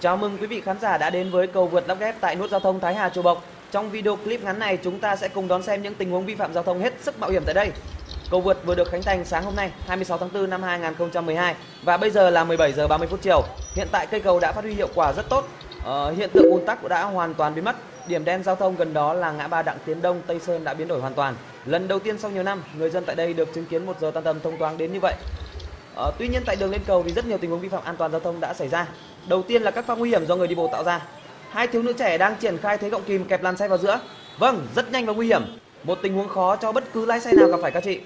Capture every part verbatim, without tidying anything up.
Chào mừng quý vị khán giả đã đến với cầu vượt lắp ghép tại nút giao thông Thái Hà Chùa Bộc. Trong video clip ngắn này, chúng ta sẽ cùng đón xem những tình huống vi phạm giao thông hết sức mạo hiểm tại đây. Cầu vượt vừa được khánh thành sáng hôm nay, hai mươi sáu tháng tư năm hai nghìn không trăm mười hai và bây giờ là mười bảy giờ ba mươi phút chiều. Hiện tại cây cầu đã phát huy hiệu quả rất tốt. Ờ, hiện tượng ùn tắc đã hoàn toàn biến mất. Điểm đen giao thông gần đó là ngã ba Đặng Tiến Đông Tây Sơn đã biến đổi hoàn toàn. Lần đầu tiên sau nhiều năm, người dân tại đây được chứng kiến một giờ tan tầm thông thoáng đến như vậy. Ờ, tuy nhiên tại đường lên cầu thì rất nhiều tình huống vi phạm an toàn giao thông đã xảy ra. Đầu tiên là các pha nguy hiểm do người đi bộ tạo ra. Hai thiếu nữ trẻ đang triển khai thế gọng kìm kẹp làn xe vào giữa. Vâng, rất nhanh và nguy hiểm. Một tình huống khó cho bất cứ lái xe nào gặp phải các chị.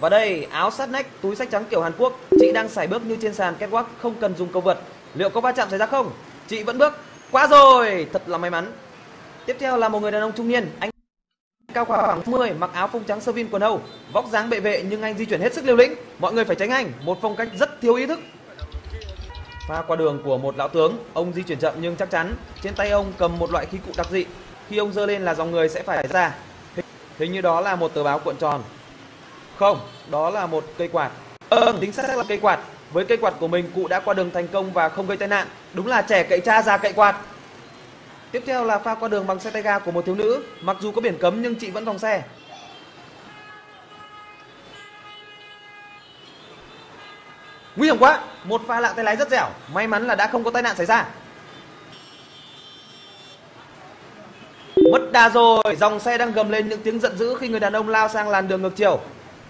Và đây, áo sát nách, túi xách trắng kiểu Hàn Quốc, chị đang sải bước như trên sàn catwalk, không cần dùng cầu vượt. Liệu có va chạm xảy ra không? Chị vẫn bước. Quá rồi, thật là may mắn. Tiếp theo là một người đàn ông trung niên, anh cao khoảng mười, mặc áo phông trắng sơ vin quần hâu, vóc dáng bệ vệ nhưng anh di chuyển hết sức liều lĩnh. Mọi người phải tránh anh, một phong cách rất thiếu ý thức. Pha qua đường của một lão tướng, ông di chuyển chậm nhưng chắc chắn. Trên tay ông cầm một loại khí cụ đặc dị, khi ông giơ lên là dòng người sẽ phải ra. Hình như đó là một tờ báo cuộn tròn. Không, đó là một cây quạt. Ờ, chính xác là cây quạt. Với cây quạt của mình, cụ đã qua đường thành công và không gây tai nạn. Đúng là trẻ cậy cha già cậy quạt. Tiếp theo là pha qua đường bằng xe tay ga của một thiếu nữ. Mặc dù có biển cấm nhưng chị vẫn vòng xe. Nguy hiểm quá, một pha lạng tay lái rất dẻo, may mắn là đã không có tai nạn xảy ra. Mất đà rồi, dòng xe đang gầm lên những tiếng giận dữ khi người đàn ông lao sang làn đường ngược chiều.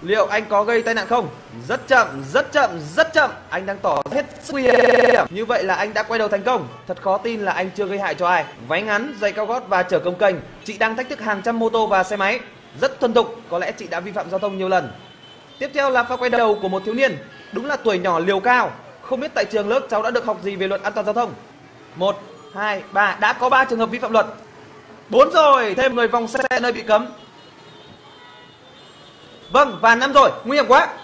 Liệu anh có gây tai nạn không? Rất chậm, rất chậm, rất chậm, anh đang tỏ hết sức nguy hiểm. Như vậy là anh đã quay đầu thành công, thật khó tin là anh chưa gây hại cho ai. Váy ngắn, giày cao gót và chở công kênh, chị đang thách thức hàng trăm mô tô và xe máy. Rất thuần thục, có lẽ chị đã vi phạm giao thông nhiều lần. Tiếp theo là pha quay đầu của một thiếu niên. Đúng là tuổi nhỏ liều cao. Không biết tại trường lớp cháu đã được học gì về luật an toàn giao thông. Một, hai, ba. Đã có ba trường hợp vi phạm luật. Bốn rồi, thêm người vòng xe nơi bị cấm. Vâng, và năm rồi, nguy hiểm quá.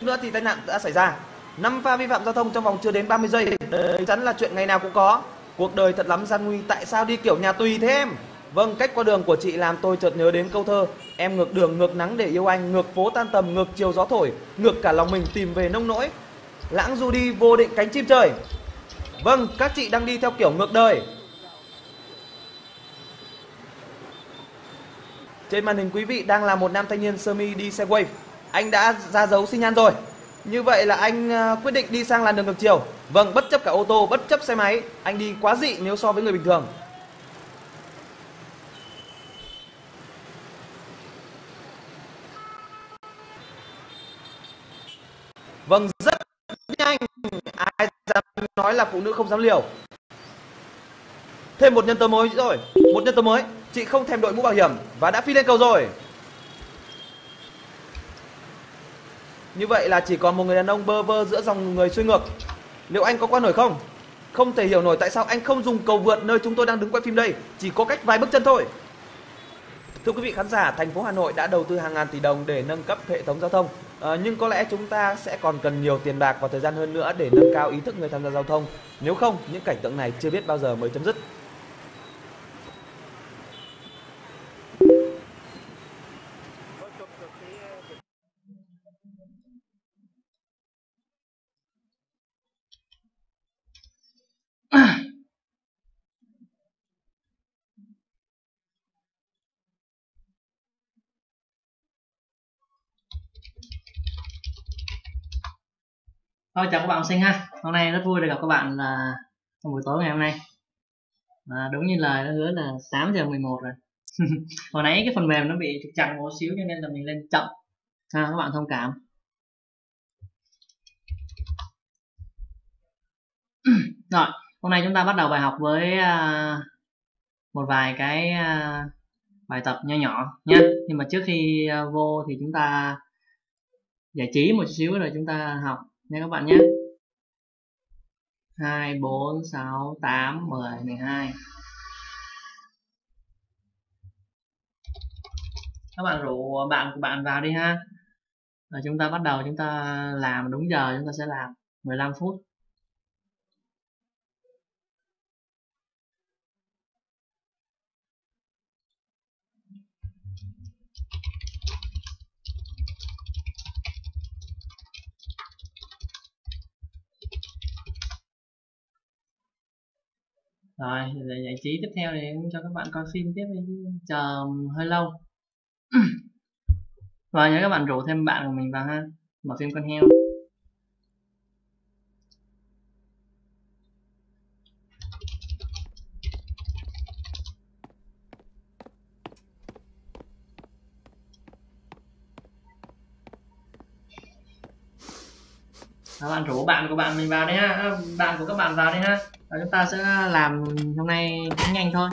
Nữa thì tai nạn đã xảy ra. Năm pha vi phạm giao thông trong vòng chưa đến ba mươi giây. Đấy chắn là chuyện ngày nào cũng có. Cuộc đời thật lắm gian nguy, tại sao đi kiểu nhà tùy thế em? Vâng, cách qua đường của chị làm tôi chợt nhớ đến câu thơ: em ngược đường ngược nắng để yêu anh, ngược phố tan tầm ngược chiều gió thổi, ngược cả lòng mình tìm về nông nỗi, lãng du đi vô định cánh chim trời. Vâng, các chị đang đi theo kiểu ngược đời. Trên màn hình quý vị đang là một nam thanh niên sơ mi đi xe wave. Anh đã ra dấu xi nhan rồi. Như vậy là anh quyết định đi sang làn đường ngược chiều. Vâng, bất chấp cả ô tô, bất chấp xe máy. Anh đi quá dị nếu so với người bình thường. Vâng, rất nhanh, ai dám nói là phụ nữ không dám liều. Thêm một nhân tố mới rồi, một nhân tố mới, chị không thèm đội mũ bảo hiểm và đã phi lên cầu rồi. Như vậy là chỉ còn một người đàn ông bơ vơ giữa dòng người xuôi ngược. Liệu anh có qua nổi không? Không thể hiểu nổi tại sao anh không dùng cầu vượt nơi chúng tôi đang đứng quay phim đây, chỉ có cách vài bước chân thôi. Thưa quý vị khán giả, thành phố Hà Nội đã đầu tư hàng ngàn tỷ đồng để nâng cấp hệ thống giao thông. À, nhưng có lẽ chúng ta sẽ còn cần nhiều tiền bạc và thời gian hơn nữa để nâng cao ý thức người tham gia giao thông. Nếu không, những cảnh tượng này chưa biết bao giờ mới chấm dứt. Rồi, chào các bạn học sinh ha. Hôm nay rất vui được gặp các bạn là trong buổi tối ngày hôm nay. À, đúng như lời nó hứa là tám giờ mười một rồi. Hồi nãy cái phần mềm nó bị trục trặc một xíu cho nên là mình lên chậm. À, các bạn thông cảm. Rồi, hôm nay chúng ta bắt đầu bài học với uh, một vài cái uh, bài tập nho nhỏ nha. Nhưng mà trước khi uh, vô thì chúng ta giải trí một xíu rồi chúng ta học nha các bạn nhé. Hai, bốn, sáu, tám, mười, mười hai. Các bạn rủ bạn của bạn vào đi ha. Rồi chúng ta bắt đầu, chúng ta làm đúng giờ, chúng ta sẽ làm mười lăm phút. Rồi giải trí tiếp theo thì cho các bạn coi phim tiếp đi, chờ hơi lâu. Và nhớ các bạn rủ thêm bạn của mình vào ha, mở phim con heo. Các bạn rủ bạn của bạn mình vào đấy ha, bạn của các bạn vào đấy ha. Và chúng ta sẽ làm hôm nay cũng nhanh thôi.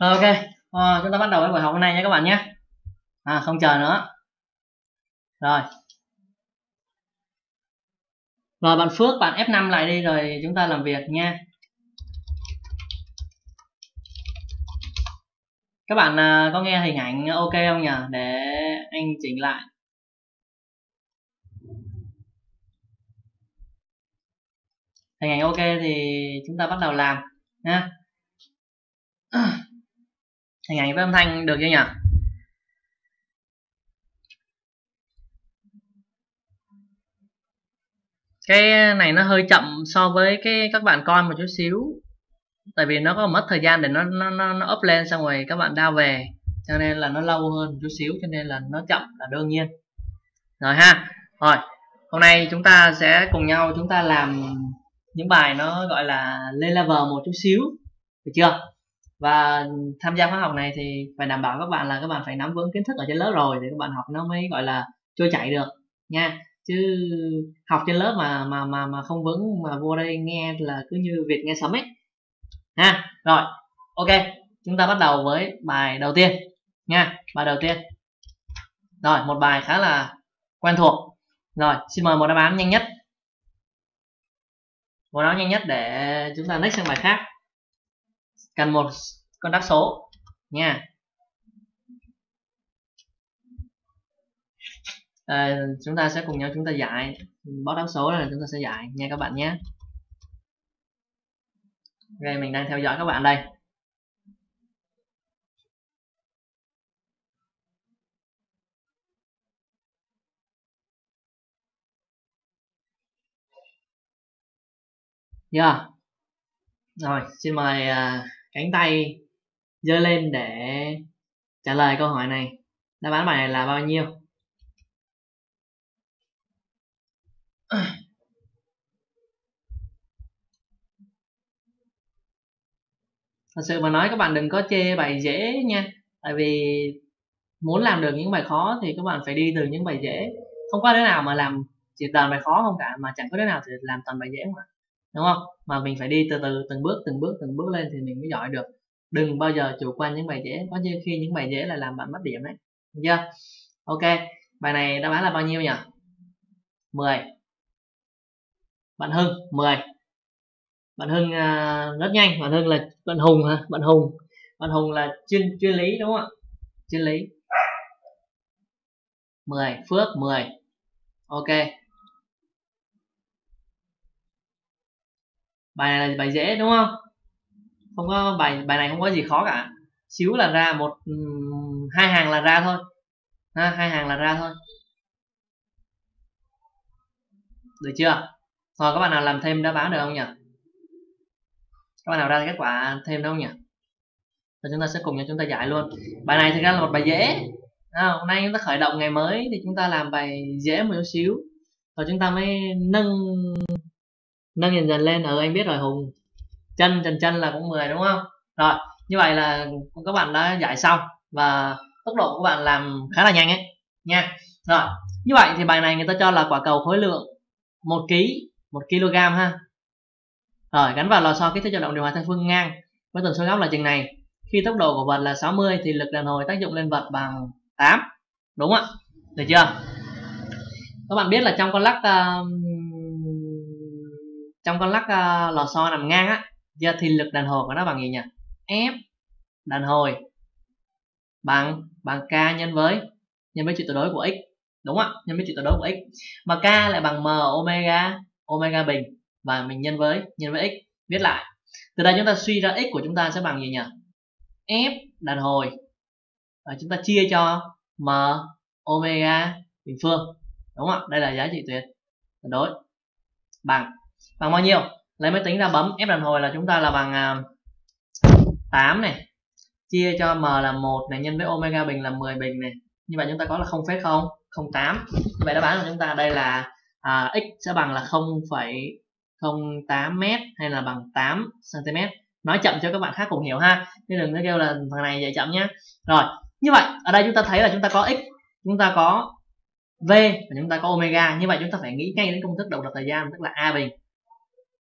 Ok, à, chúng ta bắt đầu với buổi học hôm nay nha các bạn nhé. À, không chờ nữa. Rồi. Rồi bạn Phước, bạn F năm lại đi rồi chúng ta làm việc nha. Các bạn à, có nghe hình ảnh ok không nhỉ? Để anh chỉnh lại. Hình ảnh ok thì chúng ta bắt đầu làm nha. Hình ảnh với âm thanh được chưa nhỉ? Cái này nó hơi chậm so với cái các bạn con một chút xíu, tại vì nó có mất thời gian để nó nó nó, nó up lên xong rồi các bạn down về, cho nên là nó lâu hơn một chút xíu, cho nên là nó chậm là đương nhiên. Rồi ha. Rồi hôm nay chúng ta sẽ cùng nhau chúng ta làm những bài nó gọi là lên level một chút xíu, được chưa? Và tham gia khóa học này thì phải đảm bảo các bạn là các bạn phải nắm vững kiến thức ở trên lớp rồi thì các bạn học nó mới gọi là trôi chảy được nha. Chứ học trên lớp mà mà mà mà không vững mà vô đây nghe là cứ như Việt nghe sấm ấy ha. Rồi ok, chúng ta bắt đầu với bài đầu tiên nha. Bài đầu tiên rồi, một bài khá là quen thuộc rồi. Xin mời một đáp án nhanh nhất, một đáp án nhanh nhất để chúng ta next sang bài khác. Cần một con đáp số nha. À, chúng ta sẽ cùng nhau chúng ta giải bó đáp số là chúng ta sẽ giải nha các bạn nhé. Đây, mình đang theo dõi các bạn đây. Yeah. Rồi, xin mời uh, cánh tay giơ lên để trả lời câu hỏi này. Đáp án bài này là bao nhiêu? Thật sự mà nói các bạn đừng có chê bài dễ nha. Tại vì muốn làm được những bài khó thì các bạn phải đi từ những bài dễ. Không có đứa nào mà làm chỉ toàn bài khó không cả, mà chẳng có đứa nào thì làm toàn bài dễ mà, đúng không? Mà mình phải đi từ từ, từng bước từng bước từng bước lên thì mình mới giỏi được. Đừng bao giờ chủ quan những bài dễ, có như khi những bài dễ là làm bạn mất điểm đấy, được chưa? Ok, bài này đáp án là bao nhiêu nhỉ? mười. Bạn Hưng mười. Bạn Hưng uh, rất nhanh. Bạn Hưng là bạn Hùng hả? Bạn Hùng, bạn Hùng là chuyên chuyên lý đúng không ạ? Chuyên lý. mười. Phước mười. Ok. Bài này là bài dễ đúng không? Không có bài bài này không có gì khó cả. Xíu là ra một um, hai hàng là ra thôi. Ha, hai hàng là ra thôi. Được chưa? Rồi các bạn nào làm thêm đáp án được không nhỉ? Các bạn nào ra kết quả thêm đâu nhỉ? Rồi chúng ta sẽ cùng nhau chúng ta giải luôn. Bài này thực ra là một bài dễ. À, hôm nay chúng ta khởi động ngày mới thì chúng ta làm bài dễ một chút xíu. Rồi chúng ta mới nâng nâng dần dần lên. Ừ, anh biết rồi Hùng. Chân chân chân là cũng mười đúng không? Rồi, như vậy là các bạn đã giải xong và tốc độ của bạn làm khá là nhanh ấy nha. Rồi, như vậy thì bài này người ta cho là quả cầu khối lượng một ký, một ki lô gam ha. Rồi, gắn vào lò xo kích thích cho động điều hòa theo phương ngang với tần số góc là chừng này. Khi tốc độ của vật là sáu mươi thì lực đàn hồi tác dụng lên vật bằng tám. Đúng ạ. Được chưa? Các bạn biết là trong con lắc uh, trong con lắc uh, lò xo nằm ngang á, giờ thì lực đàn hồi của nó bằng gì nhỉ? F đàn hồi bằng bằng k nhân với nhân với chiều tuyệt đối của x. Đúng ạ, nhân với chiều tuyệt đối của x. Mà k lại bằng m omega omega bình và mình nhân với nhân với x. Viết lại. Từ đây chúng ta suy ra x của chúng ta sẽ bằng gì nhỉ? F đàn hồi và chúng ta chia cho m omega bình phương, đúng không? Đây là giá trị tuyệt đối bằng bằng bao nhiêu? Lấy máy tính ra bấm F đàn hồi là chúng ta là bằng tám này, chia cho m là một này, nhân với omega bình là mười bình này. Như vậy chúng ta có là không phẩy không không tám. Như vậy đáp án của chúng ta đây là à, x sẽ bằng là không phẩy không tám mét hay là bằng tám xăng-ti-mét. Nói chậm cho các bạn khác cùng hiểu ha, chứ đừng có kêu là thằng này dạy chậm nhá. Rồi, như vậy ở đây chúng ta thấy là chúng ta có x, chúng ta có v và chúng ta có omega. Như vậy chúng ta phải nghĩ ngay đến công thức động lực thời gian, tức là a bình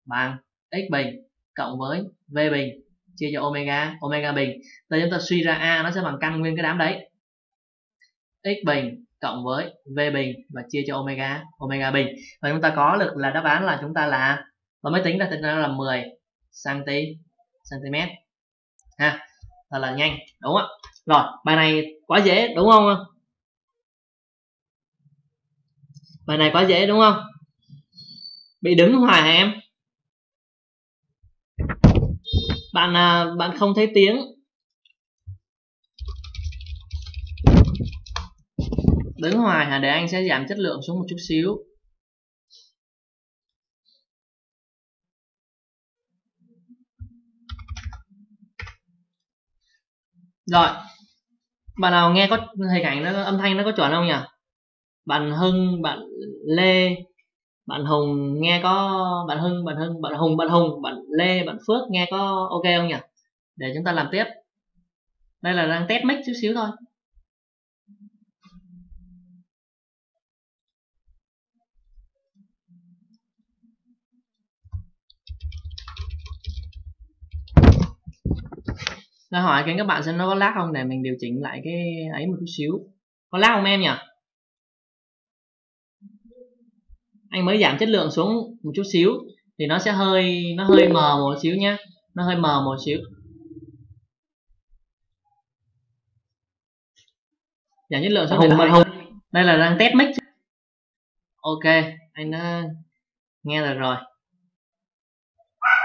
bằng x bình cộng với v bình chia cho omega omega bình. Giờ chúng ta suy ra a nó sẽ bằng căn nguyên cái đám đấy, x bình cộng với v bình và chia cho omega omega bình. Và chúng ta có lực là đáp án là chúng ta là, và máy tính ra thì nó là mười xăng-ti-mét ha, thật là nhanh đúng không ạ? Rồi, bài này quá dễ đúng không? Bài này quá dễ đúng không? Bị đứng hoài hả em? Bạn bạn không thấy tiếng. Đứng hoài hả? Để anh sẽ giảm chất lượng xuống một chút xíu. Rồi, bạn nào nghe có hình ảnh nó, âm thanh nó có chuẩn không nhỉ? Bạn Hưng, bạn Lê, bạn Hùng nghe có, bạn Hưng, bạn Hưng, bạn Hùng, bạn Hùng, bạn Lê, bạn Phước nghe có ok không nhỉ? Để chúng ta làm tiếp. Đây là đang test mic chút xíu thôi. Ra hỏi các bạn xem nó có lag không để mình điều chỉnh lại cái ấy một chút xíu. Có lag không em nhỉ? Anh mới giảm chất lượng xuống một chút xíu thì nó sẽ hơi nó hơi mờ một xíu nhá, nó hơi mờ một xíu. Giảm chất lượng xuống. Hùng, bạn Hùng. Đây là đang test mic. Ok, anh đã nghe được rồi.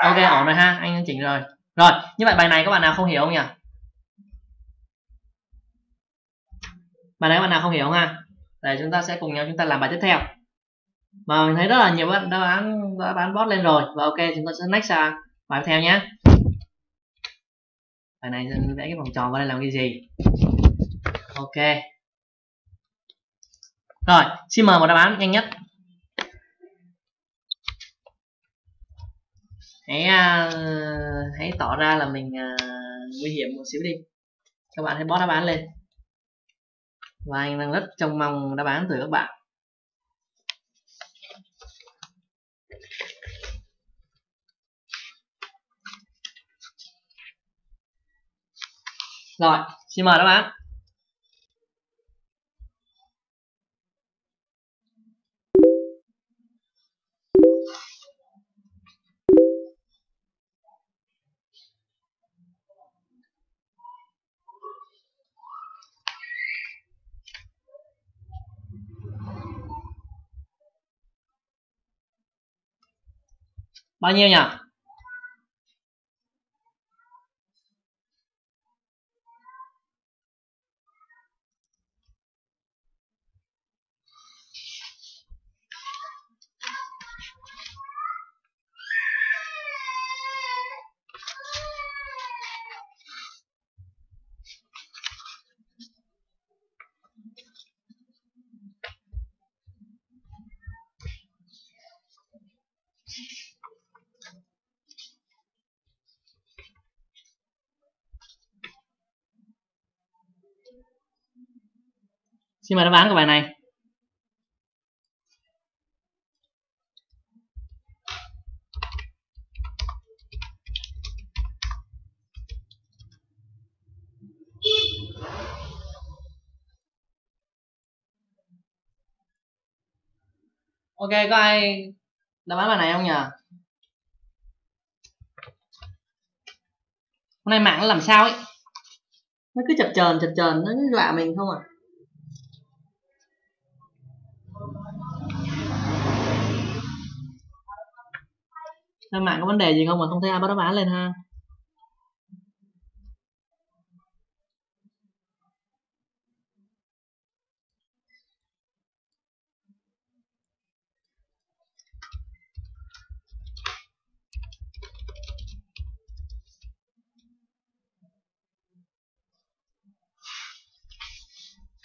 Ok, ổn rồi ha, anh đã chỉnh rồi. Rồi, như vậy bài này các bạn nào không hiểu không nhỉ? Bài này các bạn nào không hiểu không ha? Để chúng ta sẽ cùng nhau chúng ta làm bài tiếp theo. Và mình thấy rất là nhiều bạn đã bán, đã bán bot lên rồi. Và ok, chúng ta sẽ next sang bài tiếp theo nhé. Bài này vẽ cái vòng tròn vào đây làm cái gì? Ok. Rồi, xin mời một đáp án nhanh nhất. Hãy uh, hãy tỏ ra là mình uh, nguy hiểm một xíu đi. Các bạn hãy bot đáp án lên. Và anh đang rất trông mong đáp án từ các bạn. Rồi, xin mời đáp án. Bao nhiêu nhỉ? Xin mời đáp án của bài này. Ok, có ai đáp án bài này không nhỉ? Hôm nay mạng nó làm sao ấy? Nó cứ chập chờn chập chờn, nó cứ dọa mình không à? Các bạn có vấn đề gì không mà không thấy ai bắt đáp án lên ha?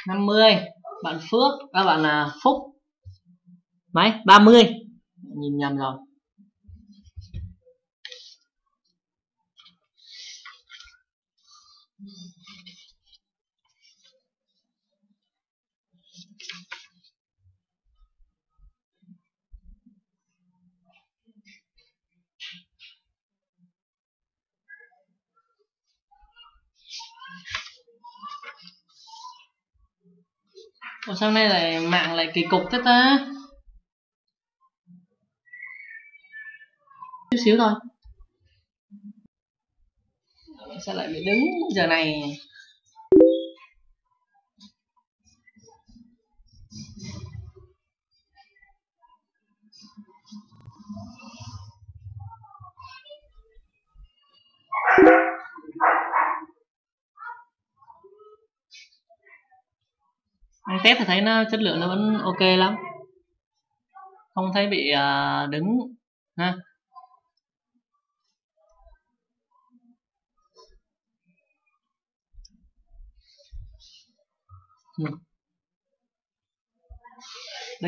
năm mươi, bạn Phước, các bạn là Phúc. Mấy? ba mươi. Nhìn nhầm rồi. Ủa sao nay lại mạng lại kỳ cục thế ta? Chút xíu thôi sao lại bị đứng giờ này? Ăn test thì thấy nó chất lượng nó vẫn ok lắm, không thấy bị uh, đứng ha. Được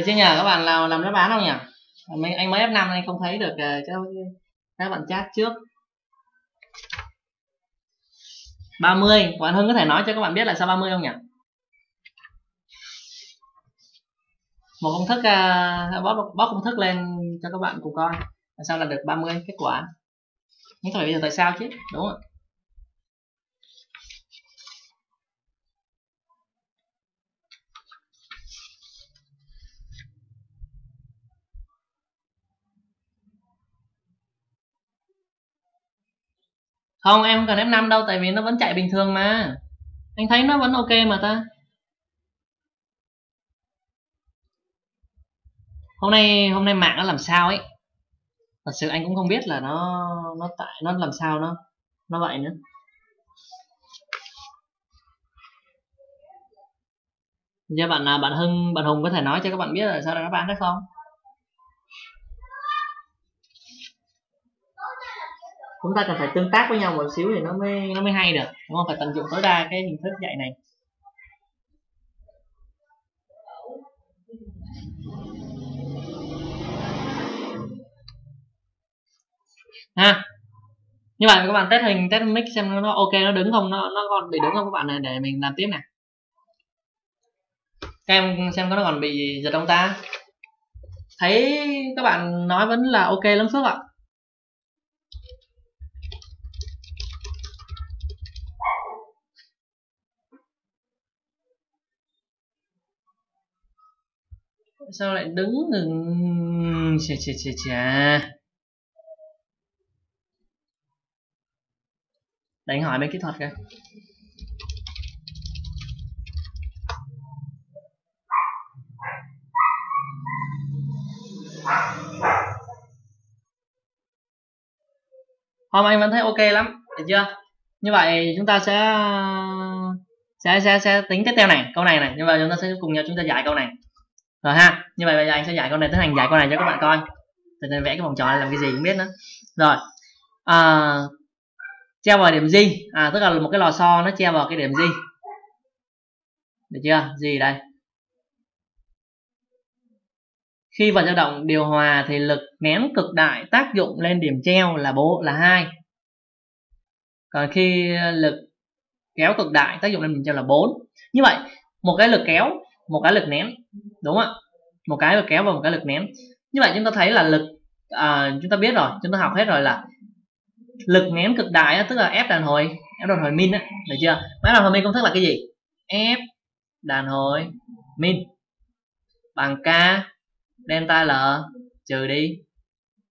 chứ nhỉ? Các bạn nào làm đáp án không nhỉ? Anh mới ép năm anh không thấy được uh, các bạn chat trước. Ba mươi, bạn Hưng có thể nói cho các bạn biết là sao ba mươi không nhỉ? Một công thức, uh, bóp, bóp công thức lên cho các bạn cùng coi là sao là được ba mươi kết quả. Nhưng phải bây giờ tại sao chứ? Đúng không? Không, em không cần ép năm đâu, tại vì nó vẫn chạy bình thường mà. Anh thấy nó vẫn ok mà ta. Hôm nay hôm nay mạng nó làm sao ấy? Thật sự anh cũng không biết là nó nó tại nó làm sao nó nó vậy nữa. Giờ bạn bạn Hưng, bạn Hùng có thể nói cho các bạn biết là sao đáp án được không? chúng ta cần phải tương tác với nhau một xíu thì nó mới nó mới hay được, đúng không? Phải tận dụng tối đa cái hình thức dạy này. Ha. Như vậy các bạn test hình, test mic xem nó, nó ok, nó đứng không, nó nó còn bị đứng không các bạn này, để mình làm tiếp nè. Các em xem có nó còn bị giật không ta? Thấy các bạn nói vẫn là ok lắm Phước ạ. Sao lại đứng ngừng? Chà chà chà chà. Đánh hỏi mấy kỹ thuật kìa. Hôm anh vẫn thấy ok lắm, được chưa? Như vậy chúng ta sẽ sẽ sẽ, sẽ tính tiếp theo này, câu này này. Như vậy chúng ta sẽ cùng nhau chúng ta giải câu này. Rồi ha. Như vậy bây giờ anh sẽ giải câu này, tiến hành giải câu này cho các bạn coi. Từ đây vẽ cái vòng tròn này làm cái gì cũng biết nữa. Rồi. À, treo vào điểm gì? À, tức là một cái lò xo nó treo vào cái điểm gì? Được chưa? Gì đây? Khi vật dao động điều hòa thì lực nén cực đại tác dụng lên điểm treo là bộ là hai. Còn khi lực kéo cực đại tác dụng lên điểm treo là bốn. Như vậy, một cái lực kéo, một cái lực nén, đúng không ạ? Một cái lực kéo và một cái lực nén. Như vậy chúng ta thấy là lực à, chúng ta biết rồi, chúng ta học hết rồi là lực nén cực đại tức là ép đàn hồi, ép đàn hồi min á, được chưa? Máy đàn hồi min công thức là cái gì? Ép đàn hồi min bằng K delta L trừ đi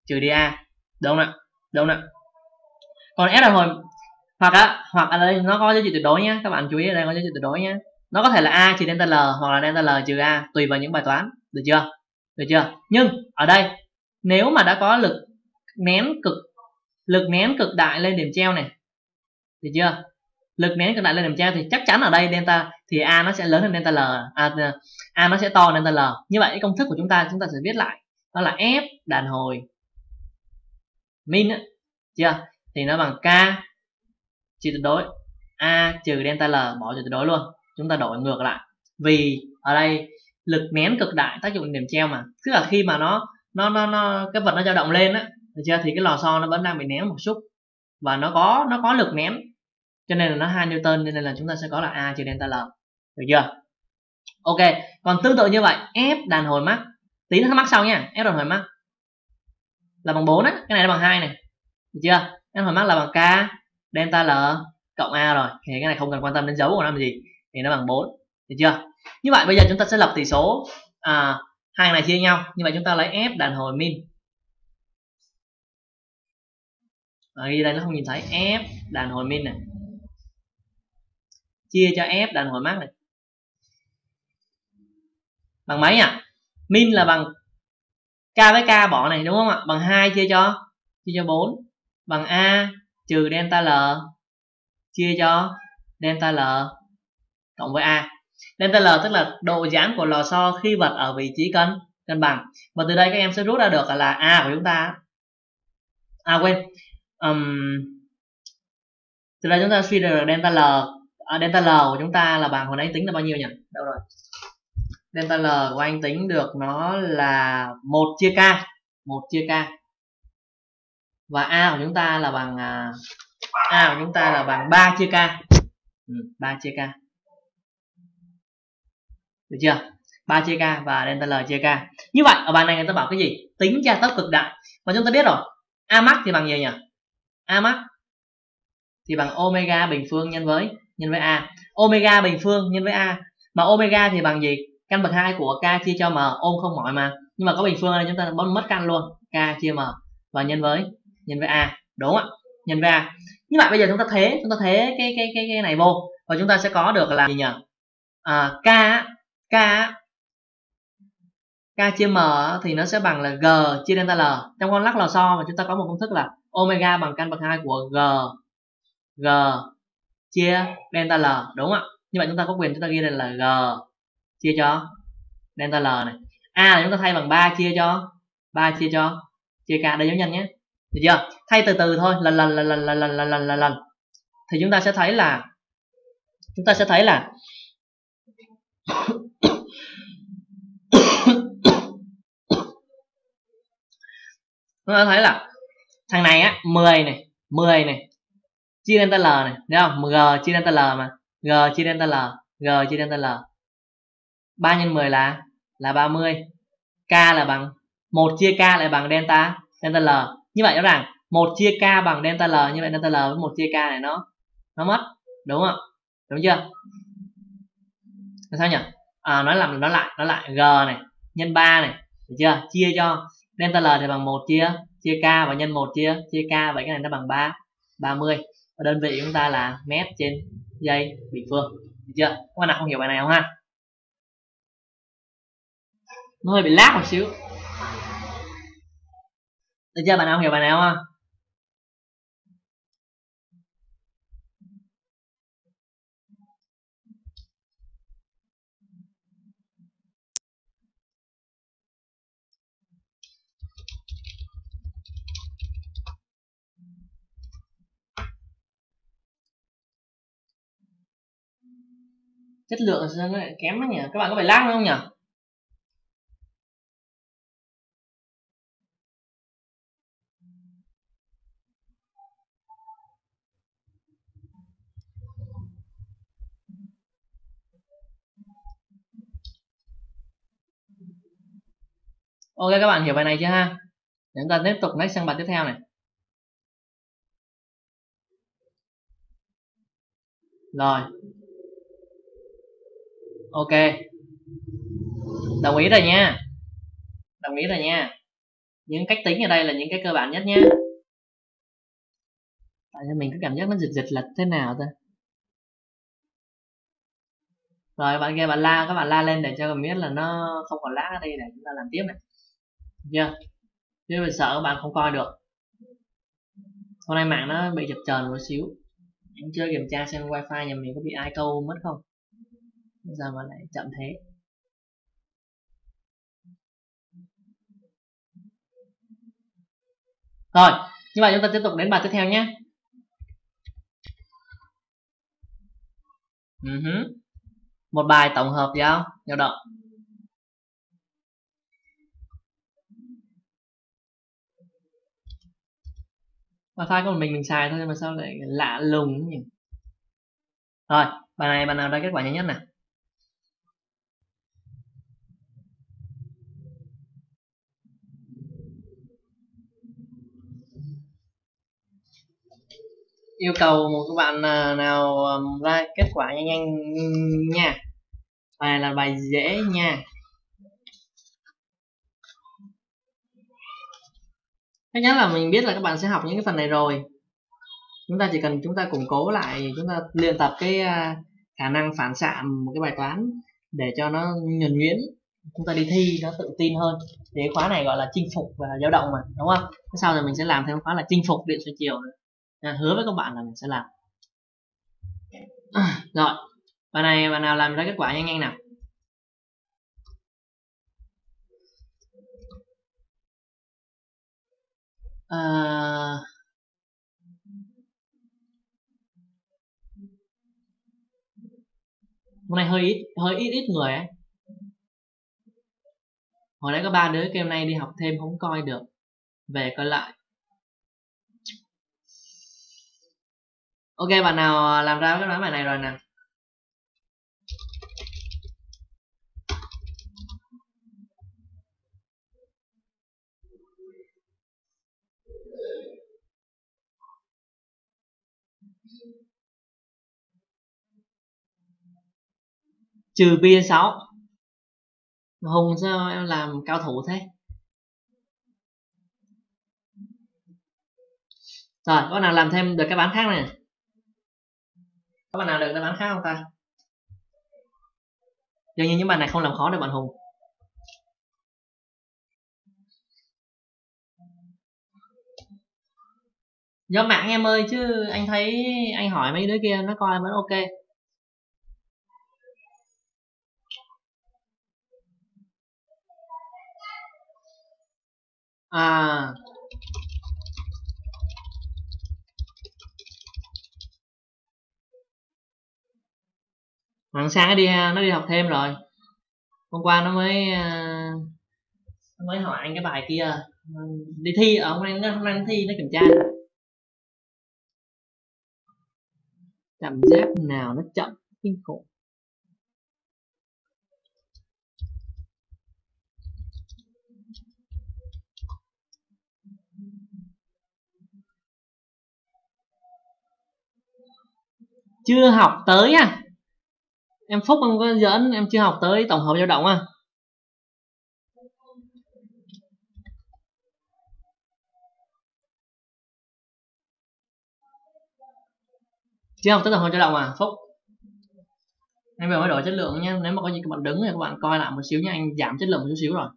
trừ đi A, đúng không ạ? Đúng không ạ? Còn ép đàn hồi hoặc á, hoặc ở đây nó có giá trị tuyệt đối nhé, các bạn chú ý ở đây có giá trị tuyệt đối nhé. Nó có thể là A trừ delta L hoặc là delta L trừ A tùy vào những bài toán, được chưa? Được chưa? Nhưng ở đây nếu mà đã có lực nén cực lực nén cực đại lên điểm treo này, được chưa? Lực nén cực đại lên điểm treo thì chắc chắn ở đây delta thì A nó sẽ lớn hơn delta L, à, A nó sẽ to hơn delta L. Như vậy cái công thức của chúng ta chúng ta sẽ viết lại đó là F đàn hồi min á, chưa? Thì nó bằng K trừ tuyệt đối A trừ delta L, bỏ trừ tuyệt đối luôn. Chúng ta đổi ngược lại vì ở đây lực nén cực đại tác dụng điểm treo mà, tức là khi mà nó nó nó, nó cái vật nó dao động lên á, được chưa? Thì cái lò xo nó vẫn đang bị nén một xúc và nó có nó có lực nén, cho nên là nó hai newton, cho nên là chúng ta sẽ có là A trừ delta L, được chưa? Ok, còn tương tự như vậy F đàn hồi mắc, tí nữa mắc sau nha, F đàn hồi mắc là bằng bốn á, cái này là bằng hai này, được chưa? F đàn hồi mắc là bằng K delta L cộng A rồi, thì cái này không cần quan tâm đến dấu của nó làm gì, thì nó bằng bốn, được chưa? Như vậy bây giờ chúng ta sẽ lập tỷ số à, hai này chia nhau, như vậy chúng ta lấy F đàn hồi min. Ở đây nó không nhìn thấy, F đàn hồi min này chia cho F đàn hồi max này bằng mấy ạ? À? Min là bằng K với K bỏ này, đúng không ạ? Bằng hai chia cho chia cho bốn bằng A trừ delta L chia cho delta L cộng với A. Delta L tức là độ giãn của lò xo khi vật ở vị trí cân cân bằng. Và từ đây các em sẽ rút ra được là A của chúng ta, à quên, um, từ đây chúng ta suy ra được delta L, à, delta L của chúng ta là bằng, hồi nãy tính là bao nhiêu nhỉ? Đâu rồi? Delta L của anh tính được nó là một chia K, một chia K. Và A của chúng ta là bằng A của chúng ta là bằng ba chia K. Ừ, ba chia K. Được chưa? ba chia K và delta L chia K. Như vậy ở bài này người ta bảo cái gì? Tính gia tốc cực đại. Mà chúng ta biết rồi, A max thì bằng gì nhỉ? A max thì bằng omega bình phương nhân với nhân với A. Omega bình phương nhân với A. Mà omega thì bằng gì? Căn bậc hai của K chia cho M, ôm không mỏi mà. Nhưng mà có bình phương ở đây chúng ta mất căn luôn, K chia M và nhân với nhân với A, đúng không ạ? Nhân với A. Như vậy bây giờ chúng ta thế, chúng ta thế cái cái cái cái này vô và chúng ta sẽ có được là gì nhỉ? À, K K K chia M thì nó sẽ bằng là G chia delta L. Trong con lắc lò xo mà chúng ta có một công thức là omega bằng căn bậc hai của G G chia delta L, đúng không ạ? Như vậy chúng ta có quyền chúng ta ghi đây là G chia cho delta L này. A là chúng ta thay bằng ba chia cho ba chia cho chia K, đây dấu nhân nhé. Được chưa? Thay từ từ thôi, lần lần lần lần lần lần lần lần lần thì chúng ta sẽ thấy là chúng ta sẽ thấy là chúng ta thấy là thằng này á, mười này, mười này chia delta L này, thấy không? G chia delta L mà, G chia delta L, G chia delta L. ba nhân mười là là ba mươi. K là bằng một chia K lại bằng delta delta L. Như vậy rõ ràng một chia K bằng delta L, như vậy delta L với một chia K này nó nó mất, đúng không? Đúng chưa? Là sao nhỉ? À, nói làm nó lại, nó lại G này nhân ba này, được chưa? Chia cho delta L thì bằng một chia chia K và nhân một chia chia K, vậy cái này nó bằng ba, ba mươi. Và đơn vị của chúng ta là mét trên giây bình phương, được chưa? Các bạn nào không hiểu bài này không ha? Nó hơi bị lag một xíu. Được chưa? Bạn nào không hiểu bài này không ha? Chất lượng nó lại kém đó nhỉ? Các bạn có phải lag không nhỉ? Ok, các bạn hiểu bài này chưa ha? Để chúng ta tiếp tục next sang bài tiếp theo này. Rồi. Ok. Đồng ý rồi nha. Đồng ý rồi nha. Những cách tính ở đây là những cái cơ bản nhất nha. Tại sao mình cứ cảm giác nó giật giật là thế nào ta? Rồi bạn kia bạn la, các bạn la lên để cho mình biết là nó không còn lag ở đây để chúng ta làm tiếp này. Chưa? Chứ mình sợ các bạn không coi được. Hôm nay mạng nó bị chập chờn một xíu. Em chưa kiểm tra xem wifi nhà mình có bị ai câu mất không. Bây giờ mà lại chậm thế. Rồi, như vậy chúng ta tiếp tục đến bài tiếp theo nhé. Uh-huh. Một bài tổng hợp giao dao động. Wifi của mình mình xài thôi mà sao lại lạ lùng nhỉ? Rồi, bài này bạn nào ra kết quả nhanh nhất nào? Yêu cầu một các bạn nào ra kết quả nhanh nhanh nha. Bài này là bài dễ nha. Chắc chắn là mình biết là các bạn sẽ học những cái phần này rồi. Chúng ta chỉ cần chúng ta củng cố lại, chúng ta luyện tập cái khả năng phản xạ một cái bài toán để cho nó nhuần nhuyễn. Chúng ta đi thi nó tự tin hơn. Thì khóa này gọi là chinh phục và dao động mà, đúng không? Thế sau rồi mình sẽ làm thêm khóa là chinh phục điện xoay chiều nữa. À, hứa với các bạn là mình sẽ làm. À, rồi bài này bạn nào làm ra kết quả nhanh nhanh nào. À, hôm nay hơi ít hơi ít ít người ấy. Hồi nãy có ba đứa kêu nay đi học thêm không coi được, về coi lại. Ok, bạn nào làm ra cái bài này rồi nè. Trừ pi trên sáu. Hùng sao em làm cao thủ thế? Rồi, có nào làm thêm được cái bán khác này? Các bạn nào được đáp án khác không ta? Dường như những bạn này không làm khó được bạn Hùng. Do mạng em ơi, chứ anh thấy anh hỏi mấy đứa kia nó coi vẫn ok. À, Hoàng Sang nó đi nó đi học thêm rồi. Hôm qua nó mới nó mới hỏi anh cái bài kia, đi thi ở hôm nay nó, hôm nay nó thi nó kiểm tra. Cảm giác nào nó chậm kinh khủng. Chưa học tới à? Em Phúc em có dẫn em chưa học tới tổng hợp dao động à? Chưa học tới tổng hợp dao động à Phúc? Em phải đổi chất lượng nha. Nếu mà có gì các bạn đứng thì các bạn coi lại một xíu nha. Anh giảm chất lượng một chút xíu rồi.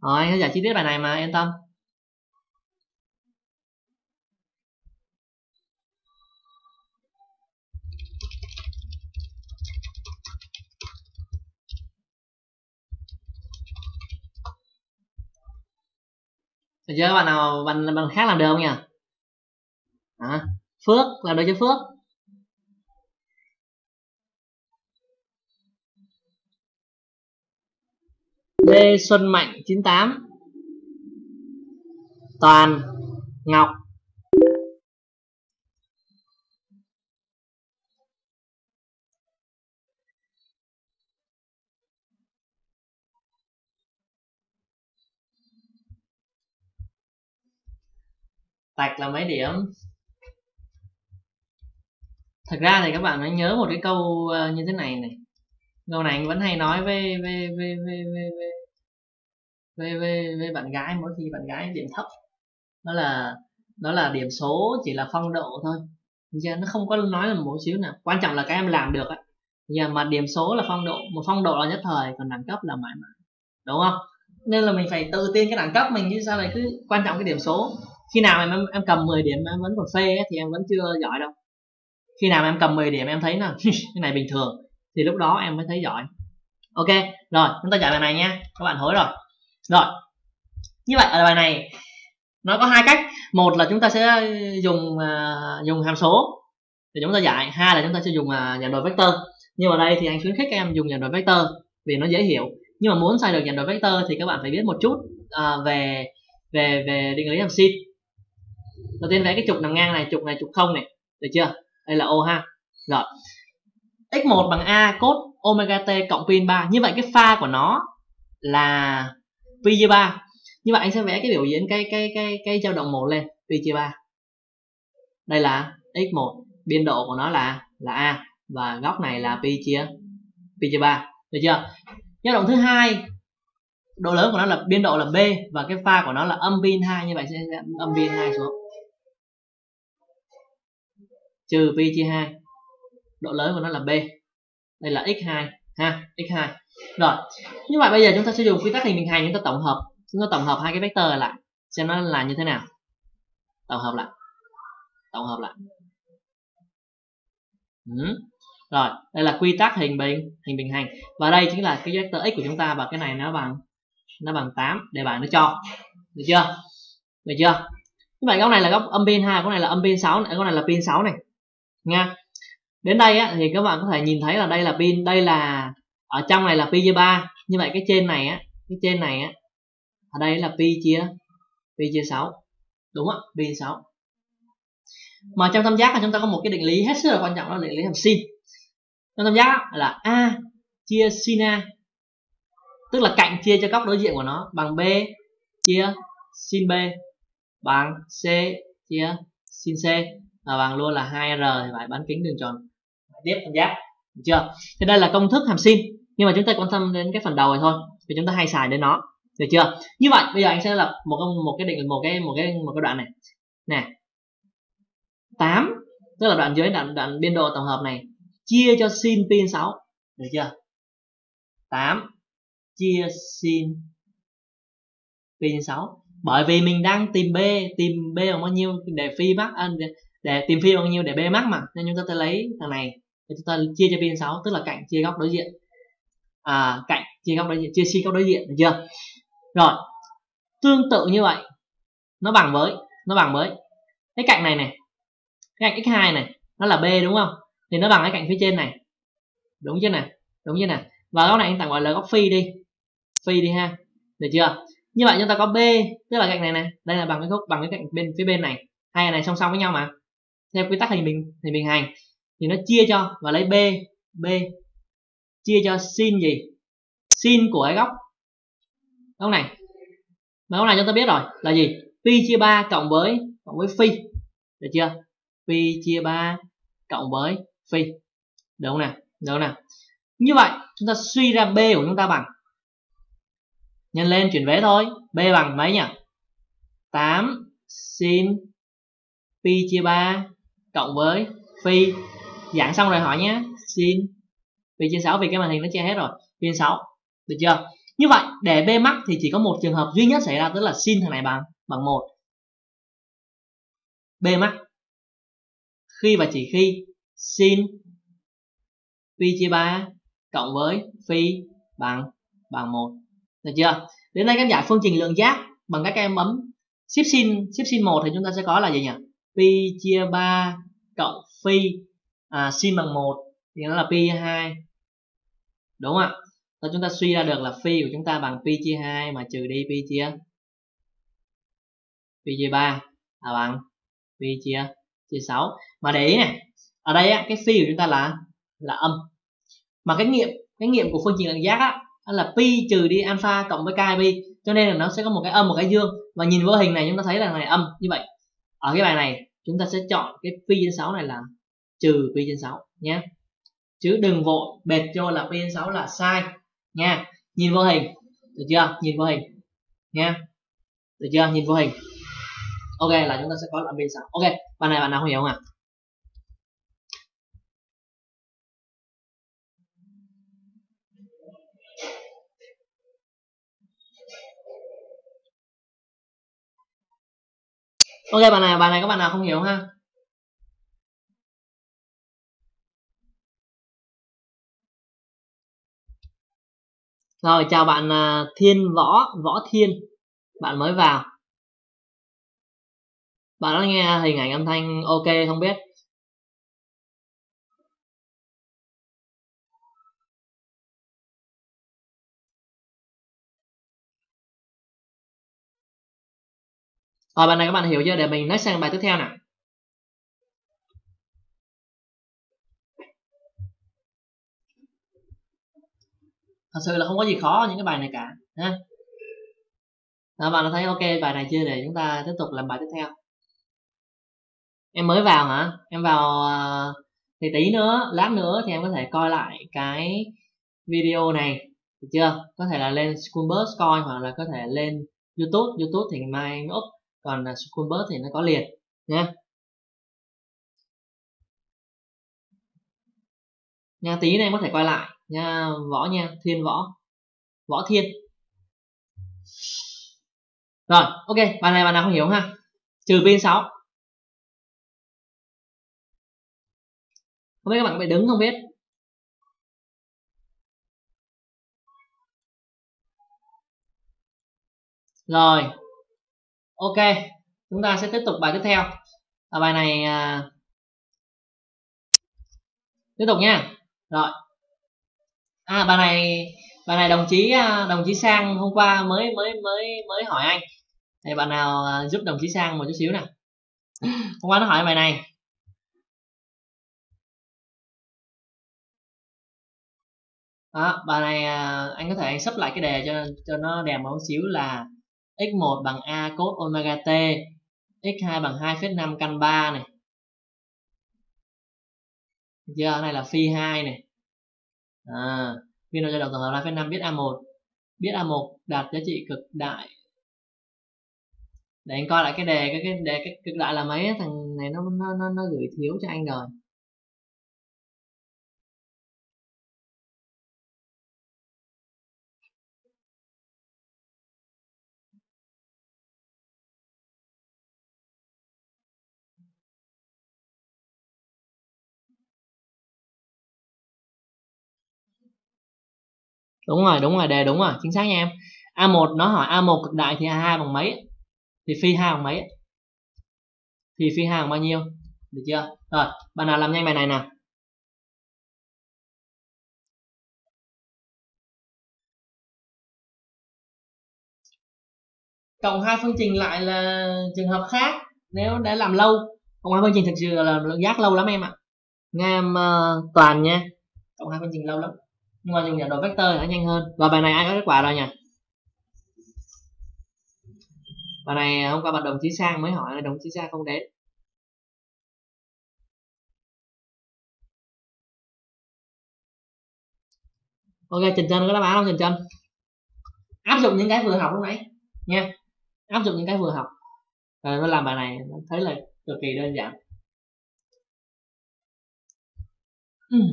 Rồi anh sẽ giải chi tiết bài này mà yên tâm. Được chưa? Bạn nào bạn, bạn khác làm được không nhỉ? À, Phước làm được chứ Phước? Lê Xuân Mạnh chín tám, Toàn Ngọc, Tạch là mấy điểm? Thật ra thì các bạn hãy nhớ một cái câu như thế này này. Câu này anh vẫn hay nói với với với với với với, với, với bạn gái mỗi khi bạn gái điểm thấp. Đó là đó là điểm số chỉ là phong độ thôi. Giờ nó không có nói là một xíu nào. Quan trọng là các em làm được á. Giờ mà điểm số là phong độ, một phong độ là nhất thời, còn đẳng cấp là mãi mãi. Đúng không? Nên là mình phải tự tin cái đẳng cấp mình chứ sao lại cứ quan trọng cái điểm số. Khi nào em em cầm mười điểm em vẫn còn phê ấy, thì em vẫn chưa giỏi đâu. Khi nào em cầm mười điểm em thấy là cái này bình thường thì lúc đó em mới thấy giỏi. Ok, rồi chúng ta giải bài này nha. Các bạn hối rồi. Rồi. Như vậy ở bài này nó có hai cách, một là chúng ta sẽ dùng uh, dùng hàm số để chúng ta giải, hai là chúng ta sẽ dùng uh, nhận đồ vector. Nhưng mà đây thì anh khuyến khích các em dùng nhận đồ vector vì nó dễ hiểu. Nhưng mà muốn xài được nhận đồ vector thì các bạn phải biết một chút uh, về về về định lý hàm sin. Đầu tiên vẽ cái trục nằm ngang này, trục này trục không này, được chưa? Đây là O ha. Rồi. ích một bằng A cốt omega t cộng pin ba. Như vậy cái pha của nó là pi chia ba. Như vậy anh sẽ vẽ cái biểu diễn cái cái cái cái dao động một lên, pi chia ba. Đây là ích một, biên độ của nó là là A và góc này là pi chia pi chia ba, được chưa? Dao động thứ hai, độ lớn của nó là biên độ là B và cái pha của nó là âm pin hai. Như vậy sẽ âm pin hai xuống trừ pi chia hai, độ lớn của nó là B, đây là x hai ha, x hai. Rồi, như vậy bây giờ chúng ta sẽ dùng quy tắc hình bình hành, chúng ta tổng hợp, chúng ta tổng hợp hai cái vector lại xem nó là như thế nào. Tổng hợp lại, tổng hợp lại. Ừ. Rồi, đây là quy tắc hình bình hình bình hành và đây chính là cái vector x của chúng ta, và cái này nó bằng nó bằng tám để bạn nó cho, được chưa? Được chưa? Như vậy góc này là góc âm pin hai, góc này là âm pin sáu này, góc này là pin sáu này nha. Đến đây á, thì các bạn có thể nhìn thấy là đây là pin, đây là ở trong này là pi chia ba. Như vậy cái trên này á, cái trên này á, ở đây là pi chia pi chia sáu, đúng không? Pi sáu. Mà trong tam giác là chúng ta có một cái định lý hết sức là quan trọng, đó là định lý hàm sin. Trong tam giác là A chia sin A, tức là cạnh chia cho góc đối diện của nó, bằng B chia sin B, bằng C chia sin C và bằng luôn là hai R, thì phải bán kính đường tròn tiếp tam giác, được chưa? Thế đây là công thức hàm sin, nhưng mà chúng ta quan tâm đến cái phần đầu này thôi, vì chúng ta hay xài đến nó, được chưa? Như vậy bây giờ anh sẽ lập một một cái định một cái một cái một cái đoạn này nè, tám tức là đoạn dưới đoạn đoạn biên độ tổng hợp này chia cho sin pin sáu, được chưa? tám chia sin pin sáu. Bởi vì mình đang tìm B, tìm B bằng bao nhiêu để phi max, để, để tìm phi bằng bao nhiêu để B max mà, nên chúng ta sẽ lấy thằng này để chúng ta chia cho pin sáu, tức là cạnh chia góc đối diện, à, cạnh chia góc đối diện, chia sin góc đối diện, được chưa? Rồi tương tự như vậy, nó bằng với, nó bằng với Cái cạnh này này, cái cạnh x hai này nó là b đúng không, thì nó bằng cái cạnh phía trên này, đúng chưa nè, đúng chưa nè. Và góc này anh tạm gọi là góc phi đi, phi đi ha, được chưa. Như vậy chúng ta có b, tức là cạnh này này, đây là bằng cái góc, bằng cái cạnh bên phía bên này, hai cái này song song với nhau mà theo quy tắc hình bình thì bình hành thì nó chia cho và lấy b, b chia cho sin gì, sin của cái góc góc này. Mà góc này chúng ta biết rồi là gì, pi chia ba cộng với cộng với phi, được chưa, pi chia ba cộng với phi, đúng nè, đúng nè. Như vậy chúng ta suy ra b của chúng ta bằng, nhân lên chuyển vế thôi, b bằng mấy nhỉ, tám sin pi chia ba cộng với phi. Giảng xong rồi hỏi nhé, sin pi chia sáu vì cái màn hình nó che hết rồi, pi chia sáu, được chưa. Như vậy để b mắc thì chỉ có một trường hợp duy nhất xảy ra, tức là sin thằng này bằng bằng một. B mắc khi và chỉ khi sin pi chia ba cộng với phi bằng bằng một, được chưa. Đến đây các em giải phương trình lượng giác bằng cách các em bấm shift sin, shift sin một thì chúng ta sẽ có là gì nhỉ, pi chia ba cộng phi, à, sin bằng một thì nó là pi hai, đúng không ạ. Rồi chúng ta suy ra được là phi của chúng ta bằng pi chia hai mà trừ đi pi chia pi chia ba là bằng pi chia chia sáu. Mà để ý này, ở đây á, cái phi của chúng ta là là âm, mà cái nghiệm cái nghiệm của phương trình lượng giác á là pi trừ đi alpha cộng với k pi, cho nên là nó sẽ có một cái âm một cái dương. Và nhìn vô hình này chúng ta thấy là này âm, như vậy ở cái bài này chúng ta sẽ chọn cái pi trên sáu này là trừ pi trên sáu nhé, chứ đừng vội bệt cho là pi trên sáu là sai nha. Nhìn vô hình, được chưa, nhìn vô hình nha, được chưa, nhìn vô hình. Ok, là chúng ta sẽ có là pi sáu. Ok, bài này bạn nào không hiểu không ạ? À? Ok, bài này bài này các bạn nào không hiểu ha? Rồi, chào bạn Thiên Võ, Võ Thiên, bạn mới vào. Bạn đã nghe hình ảnh âm thanh ok không biết? Rồi, bài này các bạn hiểu chưa? Để mình nói sang bài tiếp theo nào. Thật sự là không có gì khó những cái bài này cả ha. Đó, bạn đã thấy ok bài này chưa, để chúng ta tiếp tục làm bài tiếp theo. Em mới vào hả? Em vào thì tí nữa, lát nữa thì em có thể coi lại cái video này, được chưa? Có thể là lên SchoolBus coi, hoặc là có thể lên YouTube, YouTube thì mai em up, còn SchoolBus thì nó có liền nha. Nha, tí này em có thể coi lại nha, Võ nha, Thiên Võ, Võ Thiên. Rồi, ok, bài này bạn nào không hiểu ha? Trừ pi sáu. Không biết các bạn phải đứng không biết. Rồi, ok, chúng ta sẽ tiếp tục bài tiếp theo. Ở bài này à... tiếp tục nha. Rồi, à bài này bài này đồng chí đồng chí Sang hôm qua mới mới mới mới hỏi anh. Thì bạn nào giúp đồng chí Sang một chút xíu nào. Hôm qua nó hỏi bài này. Đó, bài này anh có thể anh sắp lại cái đề cho cho nó đẹp một xíu là x một bằng a cos omega t, x hai bằng hai phẩy năm căn ba này. Được chưa? Này là phi hai này. À, biên độ dao động tổng hợp hai phẩy năm, biết a một. Biết a một đạt giá trị cực đại. Để anh coi lại cái đề cái cái đề cái cực đại là mấy, thằng này nó nó nó, nó gửi thiếu cho anh rồi. Đúng rồi, đúng rồi, đề đúng rồi, chính xác nha em. a một nó hỏi a một cực đại thì a hai bằng mấy? Thì phi hai bằng mấy? thì phi hàng bao nhiêu, được chưa? Rồi, bạn nào làm nhanh bài này nào. Cộng hai phương trình lại là trường hợp khác, nếu đã làm lâu. Cộng hai phương trình thực sự là lượng giác lâu lắm em ạ. Nghe em uh, toàn nha. Cộng hai phương trình lâu lắm. Nhưng mà dùng giải đồ vector nó nhanh hơn. Và bài này ai có kết quả rồi nhỉ? Bài này hôm qua bạn đồng chí Sang mới hỏi, đồng chí Sang không đến. Ok, Trần Trân có đáp án không Trần Trân? Áp dụng những cái vừa học lúc nãy nha. Áp dụng những cái vừa học. Rồi nó làm bài này thấy là cực kỳ đơn giản. Uhm.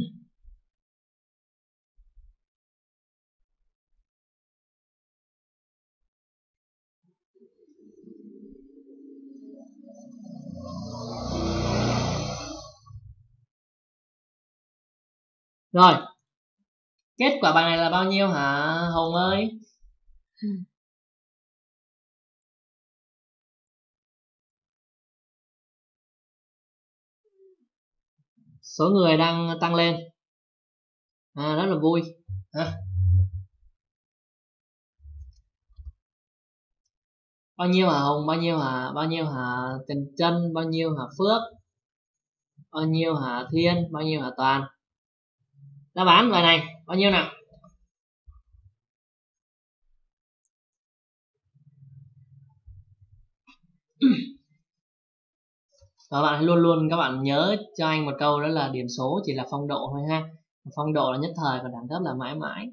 Rồi. Kết quả bài này là bao nhiêu hả Hồng ơi? Số người đang tăng lên. À, rất là vui. À. Bao nhiêu hả Hồng? Bao nhiêu hả? Bao nhiêu hả Trần Trân? Bao nhiêu hả Phước? Bao nhiêu hả Thiên? Bao nhiêu hả Toàn? Đáp án bài này bao nhiêu nào? Các bạn luôn luôn các bạn nhớ cho anh một câu, đó là điểm số chỉ là phong độ thôi ha. Phong độ là nhất thời và đẳng cấp là mãi mãi.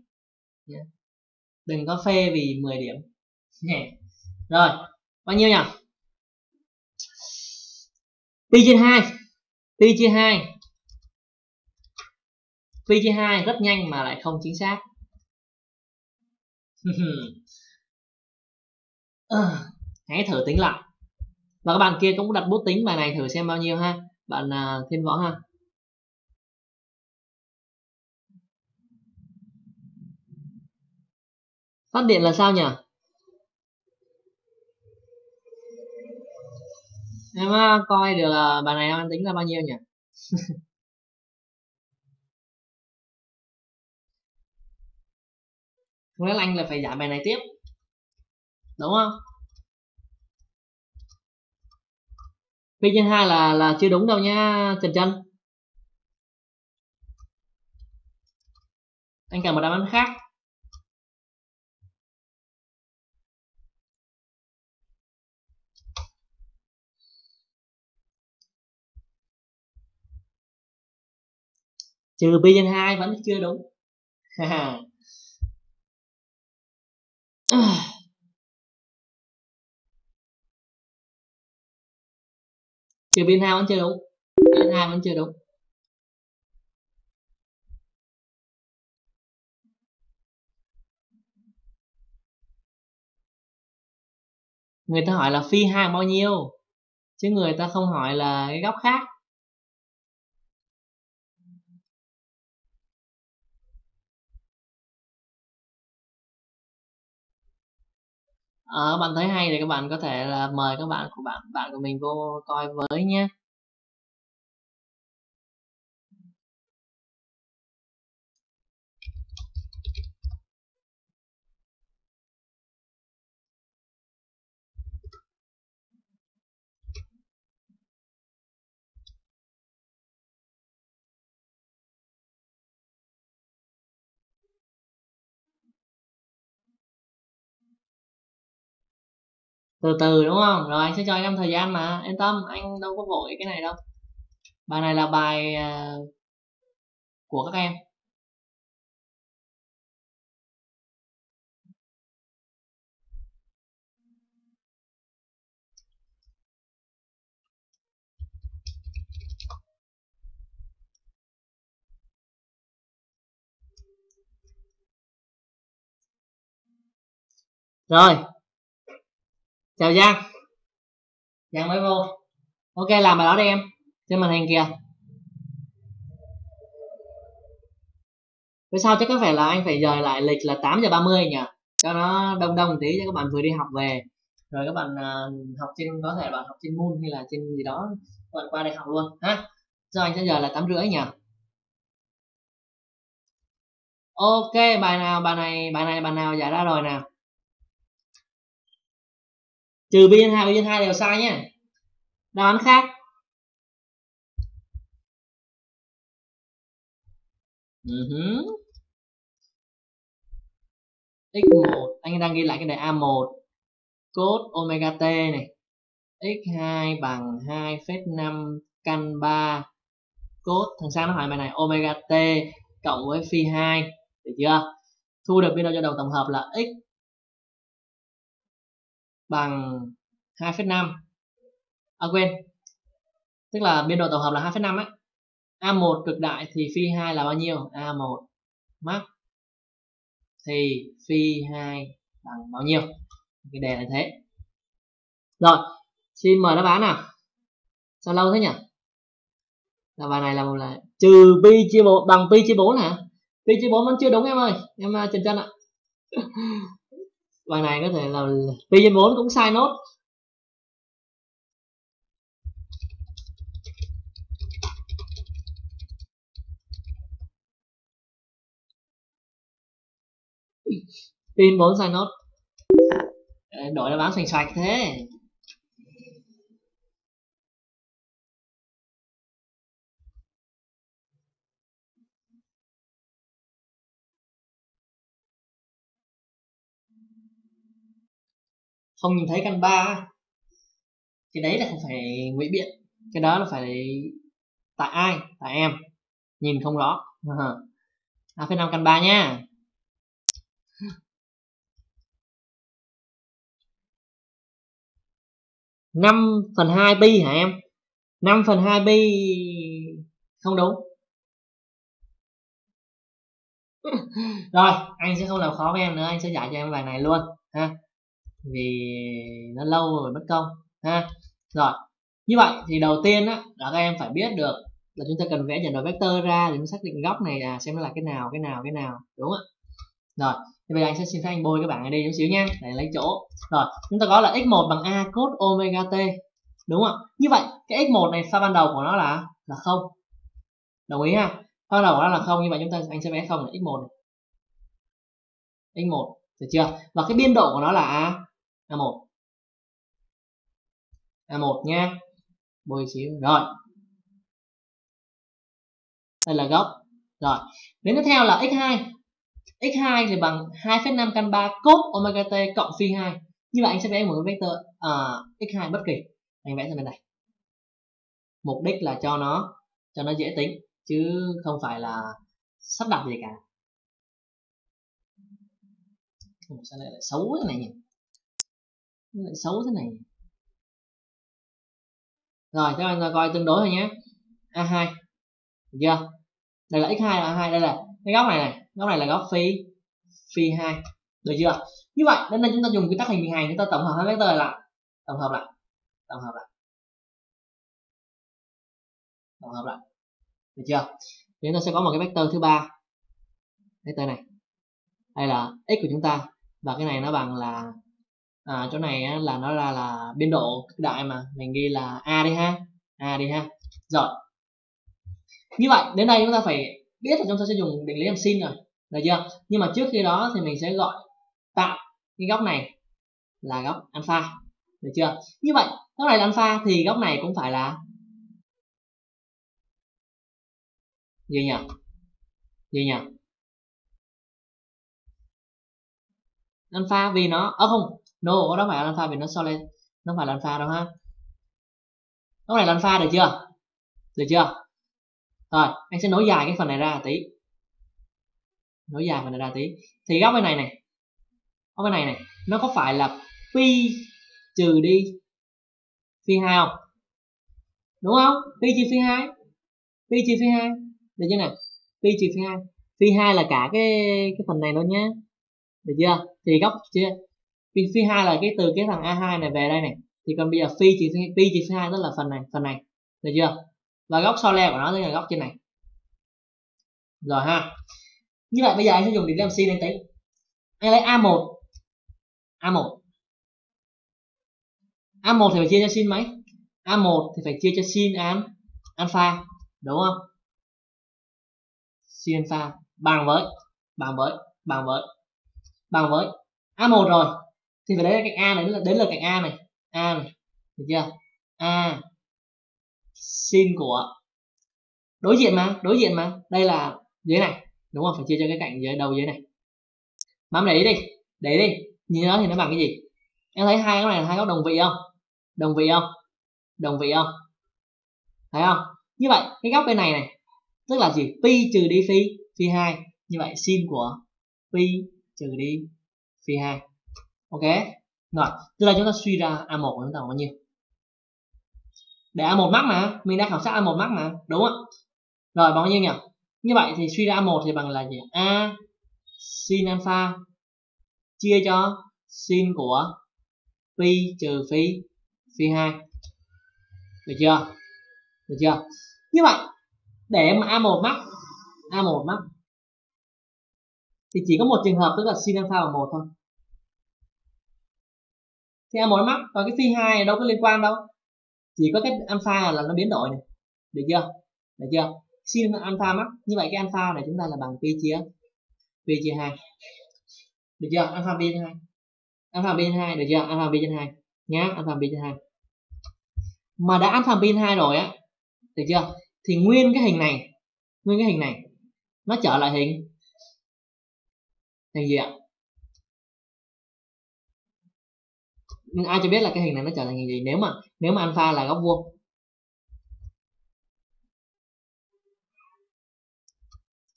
Đừng có phê vì mười điểm. Rồi, bao nhiêu nhỉ? Pi trên hai. Pi trên hai. Pi chia hai rất nhanh mà lại không chính xác. à, hãy thử tính lại. Và các bạn kia cũng đặt bút tính bài này thử xem bao nhiêu ha. Bạn uh, Thiên Võ ha. Phát điện là sao nhỉ? Em uh, coi được uh, bài này em tính là bao nhiêu nhỉ? Không lẽ anh là phải giải bài này tiếp, đúng không? Pi trên hai là là chưa đúng đâu nha Trần Trân. Anh cần một đáp án khác. Trừ pi trên hai vẫn chưa đúng. Trừ biên hai vẫn chưa đúng. Biên hai vẫn chưa đúng. Người ta hỏi là phi hai bao nhiêu, chứ người ta không hỏi là cái góc khác. Ờ, bạn thấy hay thì các bạn có thể là mời các bạn của bạn bạn của mình vô coi với nhé. Từ từ đúng không? Rồi anh sẽ cho em thời gian mà. Yên tâm, anh đâu có vội cái này đâu. Bài này là bài uh, của các em. Rồi. Chào Giang. Giang mới vô. Ok, làm bài đó đi em. Trên màn hình kìa. Phía sau chắc có phải là anh phải dời lại lịch là tám giờ ba mươi nhỉ? Cho nó đông đông tí cho các bạn vừa đi học về. rồi các bạn uh, học trên, có thể bạn học trên Moodle hay là trên gì đó, các bạn qua đây học luôn ha. Giờ anh sẽ giờ là tám rưỡi nhỉ. Ok, bài nào bài này bài này bài nào giải ra rồi nào. Trừ biên hai, biên hai đều sai nhé. Đáp án khác. Uh-huh. ích một, anh đang ghi lại cái đề a một. Cos omega t này. ích hai bằng hai phẩy năm căn ba. Cos, thằng Sang nó hỏi bài này omega t cộng với phi hai, được chưa? Thu được biên độ cho đầu tổng hợp là x bằng hai phẩy năm. À quên. Tức là biên độ tổng hợp là hai phẩy năm ấy. a một cực đại thì phi hai là bao nhiêu? a một mắc thì phi hai bằng bao nhiêu? Cái đề là thế. Rồi, xin mời đáp án nào. Sao lâu thế nhỉ? Là bài này là một là trừ pi chia một bằng pi chia bốn hả? Pi chia bốn vẫn chưa đúng em ơi, em trần chân ạ. Bài này có thể là pi chia bốn cũng sai nốt. Pin bốn sai nốt. Đổi đáp án sành sạch thế. Không nhìn thấy căn ba. Cái đấy là không phải ngụy biện. Cái đó là phải tại ai? Tại em. Nhìn không rõ. hai phẩy năm căn ba nha. năm phần hai pi hả em? năm phần hai pi không đúng. Rồi, anh sẽ không làm khó với em nữa, anh sẽ giải cho em bài này luôn ha. Vì nó lâu rồi mất công ha. Rồi, như vậy thì đầu tiên á là các em phải biết được là chúng ta cần vẽ nhận đồ vector ra để xác định góc này là xem nó là cái nào, cái nào, cái nào, đúng không ạ? Rồi, thì bây giờ anh sẽ xin phép anh bôi các bạn này đi chút xíu nha, để lấy chỗ. Rồi, chúng ta có là x một bằng a cos omega t, đúng không? Như vậy cái x một này pha ban đầu của nó là là không. Đồng ý ha? Pha ban đầu của nó là không, như vậy chúng ta anh sẽ vẽ không là x một này. x một, được chưa? Và cái biên độ của nó là a a một. a một nha. Bôi xíu rồi. Đây là góc. Rồi, đến tiếp theo là x hai. x hai thì bằng hai phẩy năm căn ba cos omega t cộng phi hai. Như vậy anh sẽ vẽ một cái vector uh, x hai bất kỳ. Anh vẽ ra bên này. Mục đích là cho nó cho nó dễ tính chứ không phải là sắp đặt gì cả. Sao lại lại xấu thế này nhỉ? Lại xấu thế này. Rồi, các bạn coi tương đối thôi nhé. a hai. Được chưa? Đây là x hai là a hai, đây là cái góc này này. Góc này là góc phi phi hai, được chưa? Như vậy đến đây chúng ta dùng quy tắc hình bình hành, chúng ta tổng hợp hai vectơ lại, tổng hợp lại, tổng hợp lại, tổng hợp lại, được chưa? Thì chúng ta sẽ có một cái vectơ thứ ba, vectơ này, đây là x của chúng ta và cái này nó bằng là à, chỗ này là nó là là biên độ cực đại mà mình ghi là a đi ha, a đi ha. Rồi như vậy đến đây chúng ta phải biết là chúng ta sẽ dùng định lý làm sin rồi, được chưa? Nhưng mà trước khi đó thì mình sẽ gọi tạo cái góc này là góc alpha, được chưa? Như vậy góc này là alpha thì góc này cũng phải là gì nhỉ? Gì nhỉ? Alpha vì nó ơ à không, no, đó phải là alpha vì nó so lên, nó phải là alpha đâu ha. Góc này là alpha, được chưa? Được chưa? Rồi, anh sẽ nối dài cái phần này ra tí. Nối dài phần này ra tí. Thì góc bên này này. Góc bên này này, nó có phải là pi trừ đi phi hai không? Đúng không? Pi trừ phi hai. Pi trừ phi hai. Được chưa nào? Pi trừ phi hai. Phi hai là cả cái cái phần này luôn nhé. Được chưa? Thì góc chưa? Pi phi hai là cái từ cái thằng a hai này về đây này. Thì còn bây giờ phi trừ pi trừ phi hai tức là phần này, phần này. Được chưa? Và góc so le của nó là góc trên này. Rồi ha. Như vậy bây giờ anh sẽ dùng định lý làm sin anh tính. Anh lấy a một. a một. a một thì phải chia cho sin mấy? a một thì phải chia cho sin an alpha, đúng không? Sin alpha bằng với bằng với bằng với bằng với a một rồi thì phải lấy cạnh a này, đến là cạnh a này, a này, được chưa? A sin của đối diện mà, đối diện mà, đây là dưới này, đúng không? Phải chia cho cái cạnh dưới đầu dưới này. Mà em để ý đi, để ý đi, nhìn nó thì nó bằng cái gì? Em thấy hai cái này là hai góc đồng vị không? Đồng vị không? Đồng vị không? Thấy không? Như vậy cái góc bên này này tức là gì? Pi trừ đi phi phi hai. Như vậy sin của pi trừ đi phi hai. Ok. Rồi, tức là chúng ta suy ra a một của chúng ta là bao nhiêu? Để a một mắc mà, mình đã khảo sát a một mắc mà, đúng không? Rồi bằng bao nhiêu nhỉ? Như vậy thì suy ra a một thì bằng là gì? A sin alpha chia cho sin của pi trừ phi phi hai. Được chưa? Được chưa? Như vậy để mà a một mắc, a một mắc thì chỉ có một trường hợp, tức là sin alpha bằng một thôi. Thì a một mắc, còn cái phi hai đâu có liên quan đâu. Chỉ có cái alpha là nó biến đổi này. Được chưa? Được chưa? Sin alpha mắc, như vậy cái alpha này chúng ta là bằng pi chia pi chia hai. Được chưa? Alpha pi trên hai. Alpha pi trên hai, được chưa? Alpha pi trên hai nhá, alpha pi trên hai. Mà đã alpha pi trên hai rồi á, được chưa? Thì nguyên cái hình này, nguyên cái hình này nó trở lại hình hình gì ạ? Nhưng ai cho biết là cái hình này nó trở thành hình gì nếu mà nếu mà alpha là góc vuông?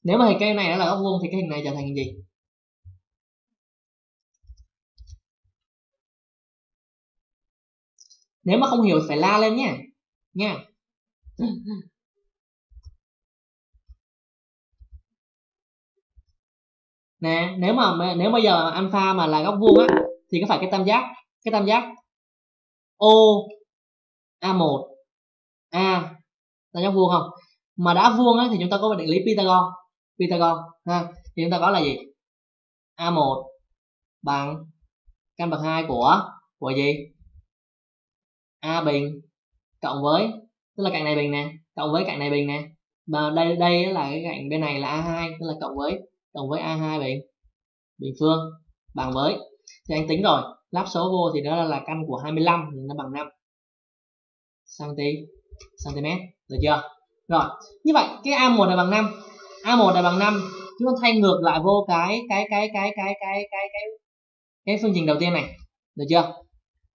Nếu mà hình cái này nó là góc vuông thì cái hình này trở thành hình gì? Nếu mà không hiểu phải la lên nhé, nha. Nè, nếu mà nếu bây giờ alpha mà là góc vuông á thì có phải cái tam giác, cái tam giác O a một a tam giác vuông không? Mà đã vuông á thì chúng ta có định lý Pythagore, Pythagore ha. Thì chúng ta có là gì? a một bằng căn bậc hai của của gì? A bình cộng với, tức là cạnh này bình nè, cộng với cạnh này bình nè. Và đây đây là cái cạnh bên này là a hai, tức là cộng với cộng với a hai bình bình phương bằng với, thì anh tính rồi, lắp số vô thì đó là căn của hai mươi lăm thì nó bằng năm cm, được chưa? Rồi, như vậy cái a một là bằng năm, a một là bằng năm, chúng ta thay ngược lại vô cái cái cái cái cái cái cái cái cái phương trình đầu tiên này, được chưa?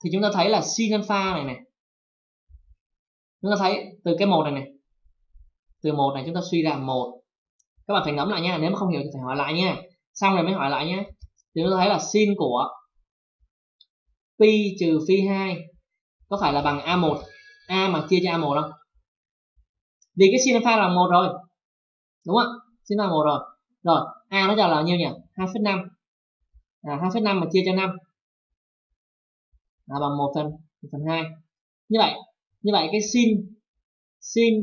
Thì chúng ta thấy là sin alpha này này, chúng ta thấy từ cái một này này, từ một này chúng ta suy ra một. Các bạn phải ngẫm lại nha, nếu mà không hiểu thì phải hỏi lại nha, xong rồi mới hỏi lại nhé. Thì chúng ta thấy là sin của pi trừ phi hai có phải là bằng a một, a mà chia cho a một không? Vì cái sin alpha là một rồi, đúng không? Sin alpha là một rồi. Rồi, a nó trả là bao nhiêu nhỉ? hai phẩy năm. À, hai phẩy năm mà chia cho năm là bằng một phần hai. Như vậy, như vậy cái sin sin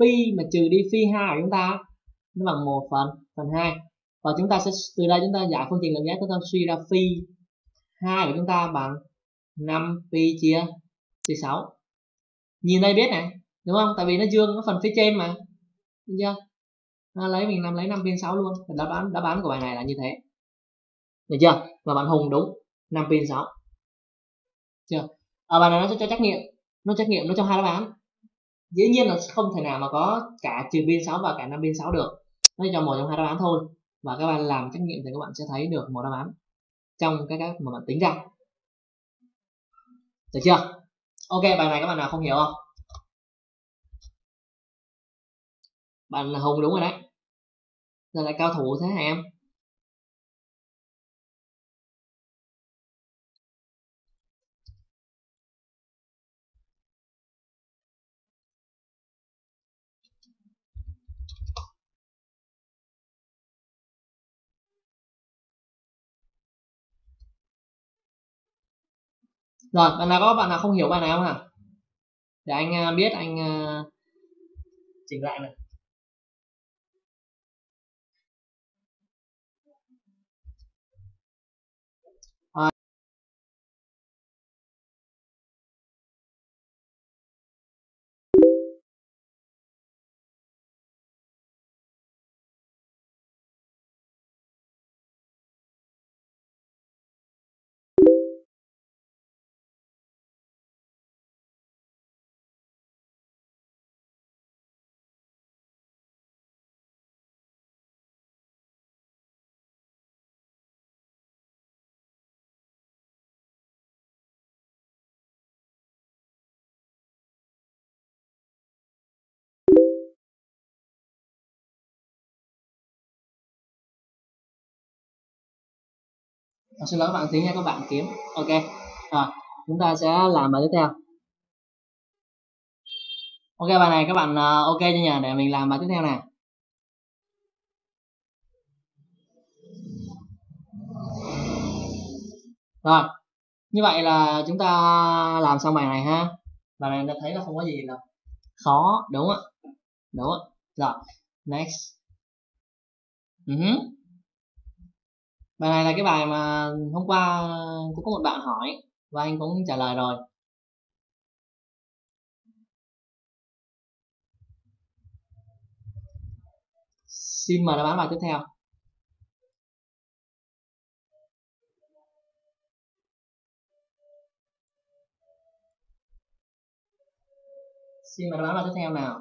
pi mà trừ đi phi hai của chúng ta nó bằng một phần hai. Và chúng ta sẽ từ đây chúng ta giải phương trình lượng giác, chúng ta suy ra phi hai của chúng ta bằng năm pi chia chia sáu. Nhìn đây biết này, đúng không? Tại vì nó dương nó phần phía trên mà, đúng chưa? Nó lấy mình làm lấy năm pin sáu luôn. Đáp án, đáp án của bài này là như thế, được chưa? Và bạn Hùng đúng năm pin sáu. Chưa? Ở bài này nó cho, cho trắc nghiệm, nó trắc nghiệm nó cho hai đáp án. Dĩ nhiên là không thể nào mà có cả trừ pin sáu và cả năm pin sáu được. Nó cho một trong hai đáp án thôi. Và các bạn làm trắc nghiệm thì các bạn sẽ thấy được một đáp án trong cái cách mà bạn tính ra. Được chưa? Ok, bài này các bạn nào không hiểu không? Bạn là Hùng đúng rồi đấy, giờ lại cao thủ thế hả em? Rồi, bạn nào có bạn nào không hiểu bài nào không hả? Để anh biết anh chỉnh lại này. À, xin lỗi các bạn tiếng nha, các bạn kiếm. Ok. Rồi, chúng ta sẽ làm bài tiếp theo. Ok, bài này các bạn uh, ok chưa nhờ? Để mình làm bài tiếp theo nè. Rồi, như vậy là chúng ta làm xong bài này ha. Bài này ta thấy là không có gì đâu khó, đúng ạ, đúng ạ. Rồi, next. uh-huh. Bài này là cái bài mà hôm qua cũng có một bạn hỏi và anh cũng trả lời rồi. Xin mời đáp án bài tiếp theo. Xin mời đáp án bài tiếp theo nào.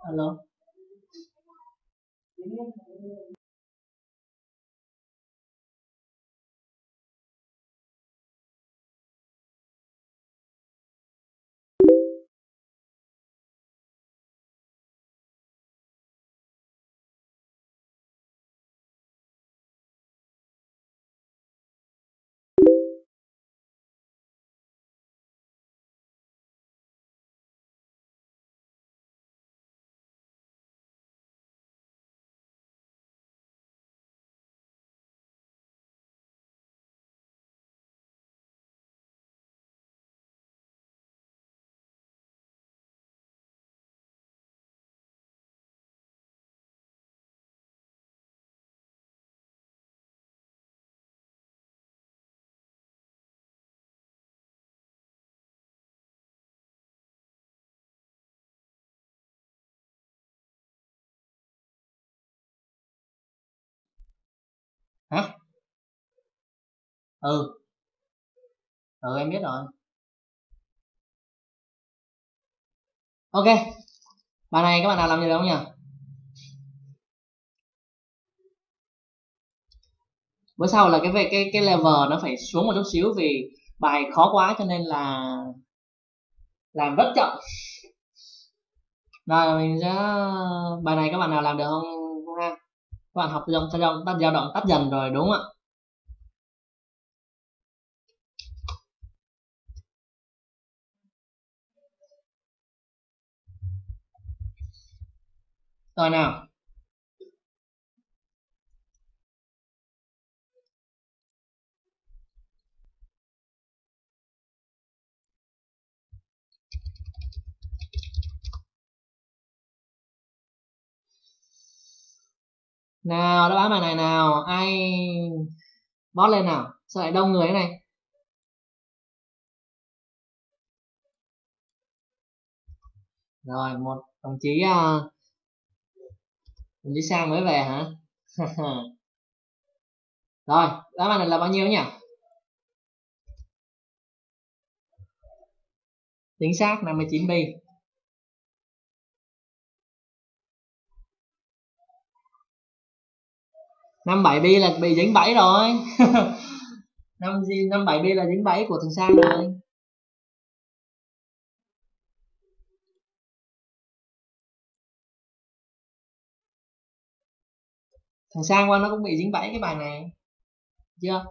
Alo. Hả? Ừ. Ừ, em biết rồi. Ok. Bài này các bạn nào làm gì được không nhỉ? Bữa sau là cái về cái cái level nó phải xuống một chút xíu vì bài khó quá cho nên là làm rất chậm. Rồi mình sẽ bài này các bạn nào làm được không? Các bạn học dòng dòng dao động tắt dần rồi đúng không ạ? Rồi nào. Nào, đáp án bài này nào, ai bót lên nào, sao lại đông người thế này. Rồi, một đồng chí uh, đồng chí Sang mới về hả? Rồi, đáp án này là bao nhiêu nhỉ? Chính xác năm mươi chín bi. năm mươi bảy bi là bị dính bẫy rồi. năm mươi bảy bi là dính bẫy của thằng Sang rồi. Thằng Sang qua nó cũng bị dính bẫy cái bài này. Chưa?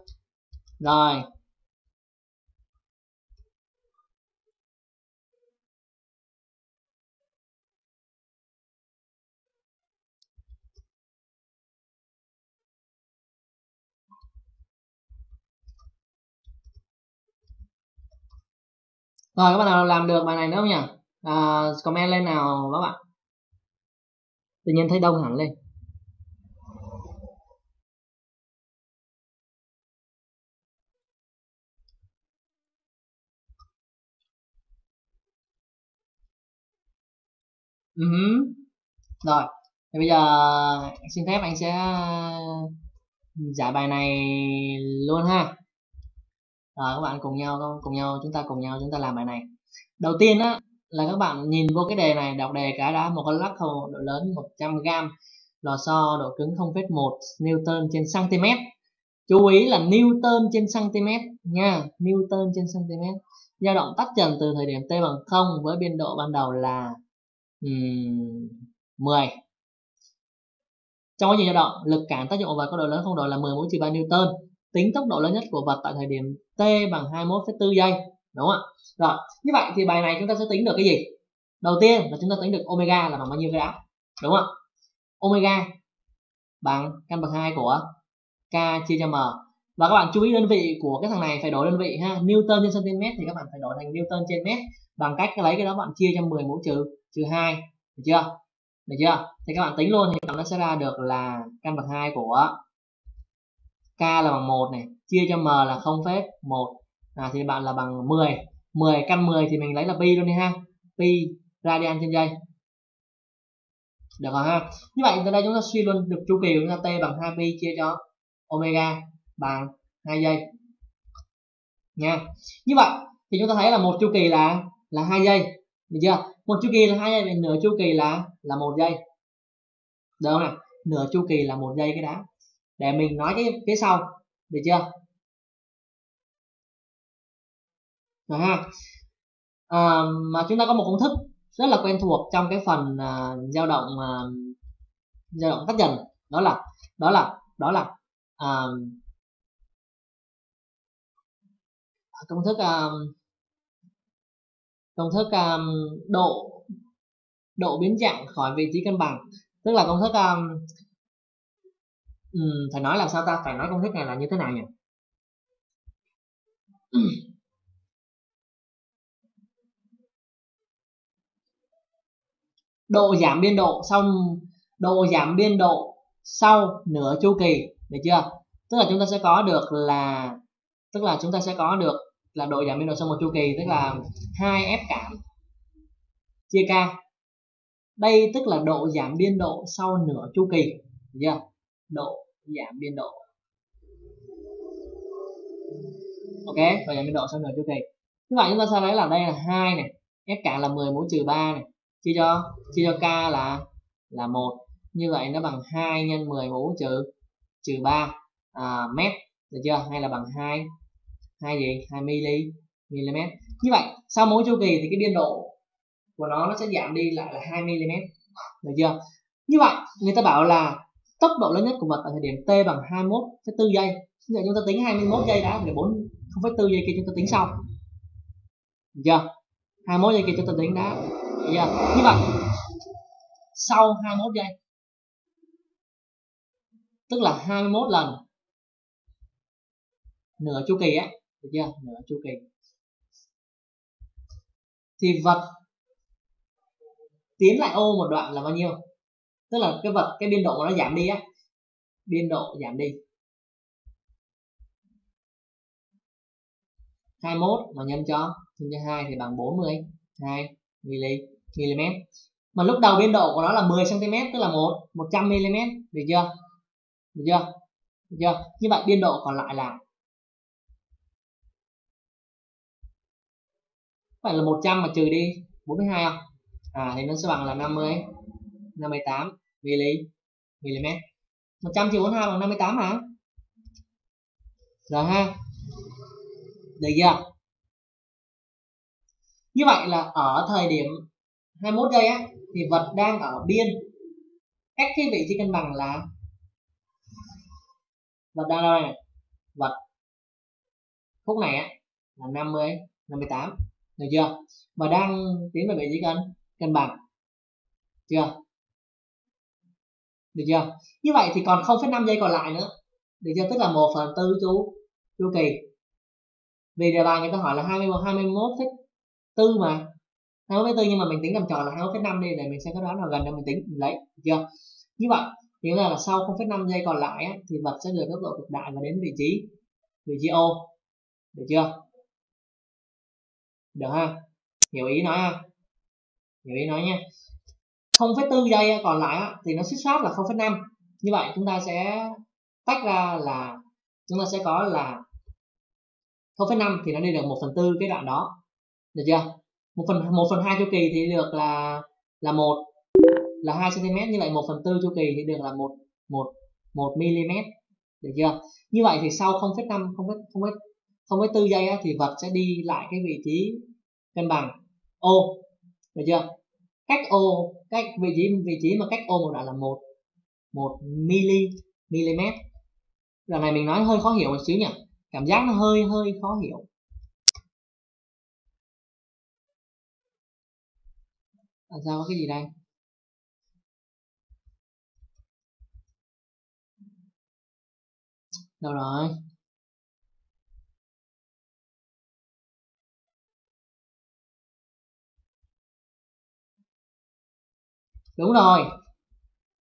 Rồi. Rồi các bạn nào làm được bài này nữa không nhỉ? À, comment lên nào các bạn. Tự nhiên thấy đông hẳn lên. Ừ. Rồi, thì bây giờ xin phép anh sẽ giải bài này luôn ha. Rồi các bạn cùng nhau cùng nhau chúng ta cùng nhau chúng ta làm bài này. Đầu tiên á là các bạn nhìn vô cái đề này, đọc đề cái đã. Một con lắc thầu độ lớn một trăm gam, lò xo độ cứng không phẩy một newton trên cm. Chú ý là newton trên cm nha, newton trên cm. Dao động tắt trần từ thời điểm t bằng không với biên độ ban đầu là um, mười. Trong quá trình dao động, lực cản tác dụng vật có độ lớn không độ là mười mũ trừ ba newton. Tính tốc độ lớn nhất của vật tại thời điểm t bằng hai mươi mốt phẩy bốn giây, đúng không ạ? Rồi, như vậy thì bài này chúng ta sẽ tính được cái gì? Đầu tiên là chúng ta tính được omega là bằng bao nhiêu cái đã, đúng không ạ? Omega bằng căn bậc hai của k chia cho m. Và các bạn chú ý đơn vị của cái thằng này phải đổi đơn vị ha, newton trên cm thì các bạn phải đổi thành newton trên mét bằng cách lấy cái đó bạn chia cho mười mũ trừ trừ hai, được chưa? Được chưa? Thì các bạn tính luôn thì các bạn sẽ ra được là căn bậc hai của k là bằng một này, chia cho m là không phẩy một à, thì bạn là bằng mười mười, căn mười thì mình lấy là pi luôn đi ha, pi radian trên giây. Được rồi ha. Như vậy từ đây chúng ta suy luôn được chu kỳ của chúng ta t bằng hai pi chia cho omega bằng hai giây nha. Như vậy thì chúng ta thấy là một chu kỳ là là hai giây, được chưa? Một chu kỳ là hai giây, mình nửa chu kỳ là là một giây. Được không nào? Nửa chu kỳ là một giây cái đã. Để mình nói cái cái sau, được chưa? Rồi ha. À, mà chúng ta có một công thức rất là quen thuộc trong cái phần uh, dao động uh, dao động tắt dần, đó là đó là đó là uh, công thức uh, công thức um, độ độ biến dạng khỏi vị trí cân bằng, tức là công thức um, um, phải nói là sao ta phải nói công thức này là như thế nào nhỉ? Độ giảm biên độ sau độ giảm biên độ sau nửa chu kỳ, được chưa? Tức là chúng ta sẽ có được là tức là chúng ta sẽ có được là độ giảm biên độ sau một chu kỳ, tức là hai F cảm chia K. Đây tức là độ giảm biên độ sau nửa chu kỳ, được chưa? Độ giảm biên độ. Ok, độ giảm biên độ sau nửa chu kỳ. Như vậy chúng ta sẽ lấy là đây là hai này, F cảm là mười mũ trừ ba này, chia cho chia cho K là là một. Như vậy nó bằng hai nhân mười mũ trừ trừ ba à, mét, được chưa? Hay là bằng hai hai gì? hai mili, mm. Như vậy sau mỗi chu kỳ thì cái biên độ của nó nó sẽ giảm đi lại là hai mi li mét, được chưa? Như vậy người ta bảo là tốc độ lớn nhất của vật tại thời điểm t bằng hai mươi mốt phẩy bốn giây. Như vậy chúng ta tính hai mươi mốt giây đã, để bốn không phẩy bốn giây kia chúng ta tính sau, được chưa? hai mươi mốt giây kia chúng ta tính đã, được chưa? Như vậy sau hai mươi mốt giây tức là hai mươi mốt lần nửa chu kỳ á, được chưa? Nửa chu kỳ thì vật tiến lại ô một đoạn là bao nhiêu? Tức là cái vật cái biên độ của nó giảm đi á, biên độ giảm đi hai mươi mốt mà nhân cho nhân cho hai thì bằng bốn mươi hai mi li mét. Mà lúc đầu biên độ của nó là mười xăng ti mét, tức là một một trăm mi li mét, được chưa? Được chưa? Được chưa? Như vậy biên độ còn lại là phải là một trăm mà trừ đi bốn mươi hai không? À thì nó sẽ bằng là năm mươi năm mươi tám mi li mét. một trăm chia bốn mươi hai bằng năm mươi tám hả? Rồi ha. Được chưa? Như vậy là ở thời điểm hai mươi mốt giây á thì vật đang ở biên cách cái vị trí cân bằng là vật đang đâu này? Vật khúc này á là năm mươi năm mươi tám, được chưa? Và đang tiến về vị trí cân cân bằng, chưa? Được chưa? Như vậy thì còn không phẩy năm giây còn lại nữa, được chưa? Tức là một phần tư chu chu kỳ. Vì đề bài người ta hỏi là hai mươi mốt phẩy bốn mà hai mươi mốt phẩy bốn, nhưng mà mình tính làm tròn là hai mươi mốt phẩy năm đi, để mình sẽ có đó nào gần để mình tính mình lấy, được chưa? Như vậy thì là, là sau không phẩy năm giây còn lại á, thì vật sẽ rời tốc độ cực đại và đến vị trí vị trí O, được chưa? Được ha? Hiểu ý nói ha? Hiểu ý nói nha. không phẩy bốn giây còn lại thì nó suýt soát là không phẩy năm. Như vậy chúng ta sẽ tách ra là chúng ta sẽ có là không phẩy năm thì nó đi được một phần tư cái đoạn đó, được chưa? một phần hai chu kỳ thì được là là một là hai xăng ti mét, như vậy một phần tư chu kỳ thì được là một một một mi li mét, được chưa? Như vậy thì sau không phẩy năm không phẩy không phẩy bốn giây á, thì vật sẽ đi lại cái vị trí cân bằng O, được chưa? Cách O, cách vị trí vị trí mà cách O một đoạn là một một mi li mét. Đoạn này mình nói hơi khó hiểu một xíu nhỉ, cảm giác nó hơi hơi khó hiểu. À, sao có cái gì đây? Đâu rồi? Đúng rồi.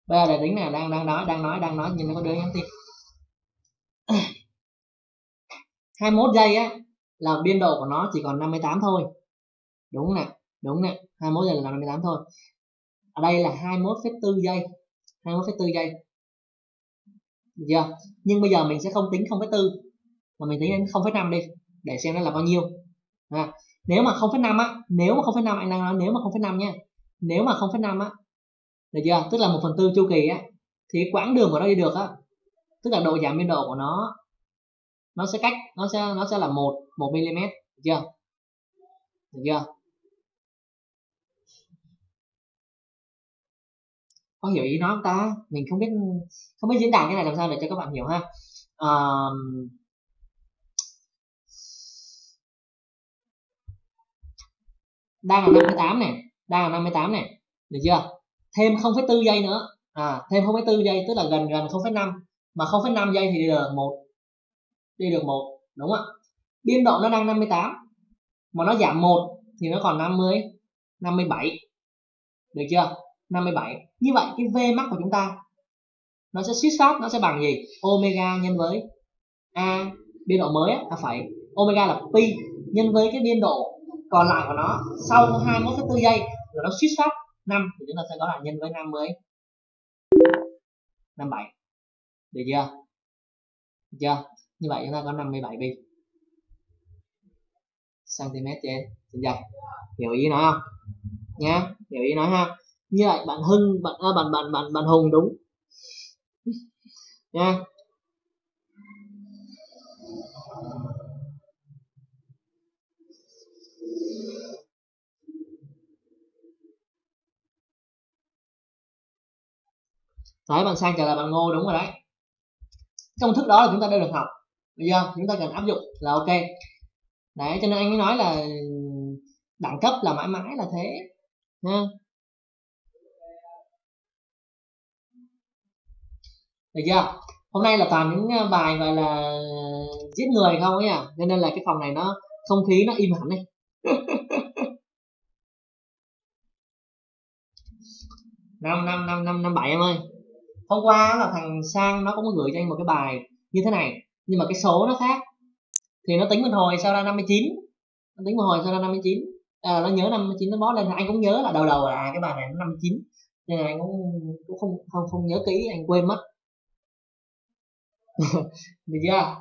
Bây giờ để tính nè, đang đang nói đang nói đang nói nhưng nó có đứa nhắn tin. hai mươi mốt giây á là biên độ của nó chỉ còn năm mươi tám thôi. Đúng nè, đúng nè, hai mươi mốt giây là năm mươi tám thôi. Ở đây là hai mươi mốt phẩy bốn giây, hai mươi mốt phẩy bốn giây. Được chưa? Nhưng bây giờ mình sẽ không tính không phẩy bốn mà mình tính đến không phẩy năm đi để xem nó là bao nhiêu. À, nếu mà không phẩy năm á, nếu mà không phẩy năm anh đang nói nếu mà không phẩy năm nha. Nếu mà không phẩy năm á, được chưa? Tức là một phần tư chu kỳ á, thì quãng đường của nó đi được á, tức là độ giảm biên độ của nó nó sẽ cách nó sẽ nó sẽ là một một mi li mét, được chưa? Được chưa? Có hiểu ý nó không ta? Mình không biết không biết diễn đạt cái này làm sao để cho các bạn hiểu ha. À, đang là năm mươi tám này, đang là năm mươi tám này, được chưa? Thêm không phẩy bốn giây nữa, à, thêm không phẩy bốn giây tức là gần gần không phẩy năm, mà không phẩy năm giây thì đi được một, đi được một, đúng không ạ? Biên độ nó đang năm mươi tám, mà nó giảm một thì nó còn năm mươi, năm mươi bảy, được chưa? năm mươi bảy. Như vậy cái V max của chúng ta nó sẽ suýt soát, nó sẽ bằng gì? Omega nhân với a biên độ mới á, à phải, omega là pi nhân với cái biên độ còn lại của nó sau hai mươi mốt phẩy bốn giây là nó suýt soát năm, thì chúng ta sẽ có là nhân với năm mươi, năm mươi bảy, được chưa? Được chưa? Như vậy chúng ta có năm mươi bảy pi cm trên giây. Hiểu ý nó không? Nhá, hiểu ý nó ha. Như vậy bạn Hưng, bạn bạn bạn bạn bạn Hùng đúng nha. Yeah. Đấy, bạn Sang trả lời bạn Ngô đúng rồi đấy. Công thức đó là chúng ta đã được học. Bây giờ chúng ta cần áp dụng là ok. Đấy, cho nên anh mới nói là đẳng cấp là mãi mãi là thế nha. Yeah. Được chưa? Hôm nay là toàn những bài gọi là giết người không ấy à, cho nên là cái phòng này nó không khí nó im hẳn đi. năm năm năm năm năm bảy em ơi. Hôm qua là thằng Sang nó cũng gửi cho anh một cái bài như thế này, nhưng mà cái số nó khác. Thì nó tính một hồi sau ra năm mươi chín. Nó tính một hồi sau ra năm mươi chín. À, nó nhớ năm mươi chín nó bó lên, anh cũng nhớ là đầu đầu là cái bài này nó năm mươi chín. Nên là anh cũng cũng không không không nhớ kỹ, anh quên mất. Được chưa?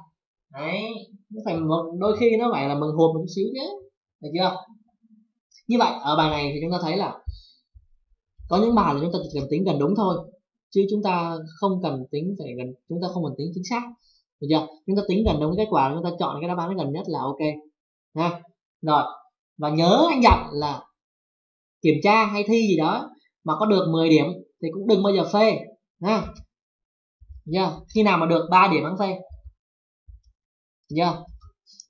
Đấy, nó phải một, đôi khi nó phải là mừng hụt một chút xíu chứ, được chưa? Như vậy ở bài này thì chúng ta thấy là có những bài thì chúng ta chỉ cần tính gần đúng thôi, chứ chúng ta không cần tính phải gần, chúng ta không cần tính chính xác, được chưa? Chúng ta tính gần đúng cái kết quả, chúng ta chọn cái đáp án gần nhất là ok ha. Rồi, và nhớ anh dặn là kiểm tra hay thi gì đó mà có được mười điểm thì cũng đừng bao giờ phê ha. Yeah. Khi nào mà được ba điểm ăn phê, yeah.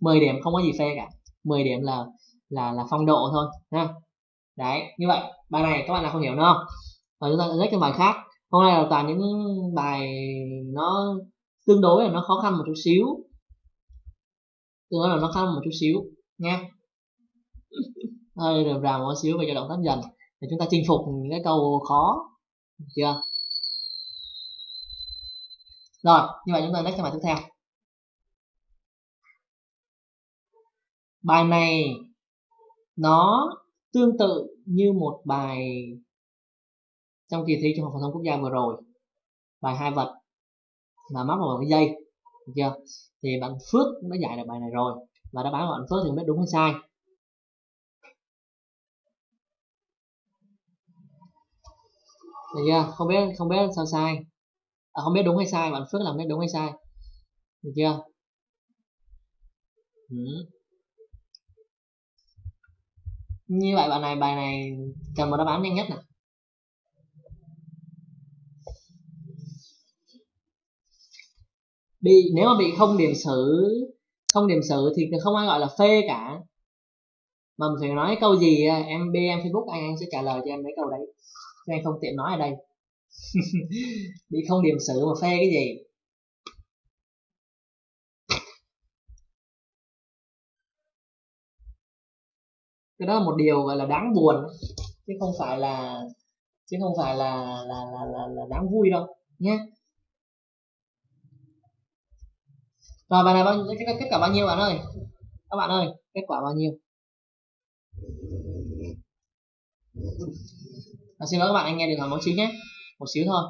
mười điểm không có gì phê cả, mười điểm là là là phong độ thôi ha. Đấy, như vậy bài này các bạn nào không hiểu nó không? Rồi chúng ta sẽ cái bài khác. Hôm nay là toàn những bài nó tương đối là nó khó khăn một chút xíu, tương đối là nó khó khăn một chút xíu nha. Hơi rườm rà một xíu về cho động tác dần để chúng ta chinh phục những cái câu khó, được chưa? Rồi, như vậy chúng ta next sang bài tiếp theo. Bài này nó tương tự như một bài trong kỳ thi Trung học phổ thông quốc gia vừa rồi, bài hai vật mà mắc vào một cái dây, được chưa? Thì bạn Phước cũng đã giải được bài này rồi, và đáp án của bạn Phước thì không biết đúng hay sai. Được chưa? Không biết không biết sao sai. À, không biết đúng hay sai, bạn Phước làm biết đúng hay sai. Được chưa? Ừ. Như vậy bạn này bài này cần một đáp án nhanh nhất này. Bị nếu mà bị không điểm xử, không điểm xử thì không ai gọi là phê cả. Mà mình phải nói câu gì em bê em Facebook anh anh sẽ trả lời cho em mấy câu đấy. Cho anh không tiện nói ở đây. Bị không điểm xử mà phê cái gì? Cái đó là một điều gọi là đáng buồn chứ không phải là chứ không phải là là là là, là đáng vui đâu nhé. Rồi bài này bao nhiêu, kết quả bao nhiêu bạn ơi? Các bạn ơi, kết quả bao nhiêu? À, xin lỗi các bạn, anh nghe được hỏi mẫu chính nhé, một xíu thôi.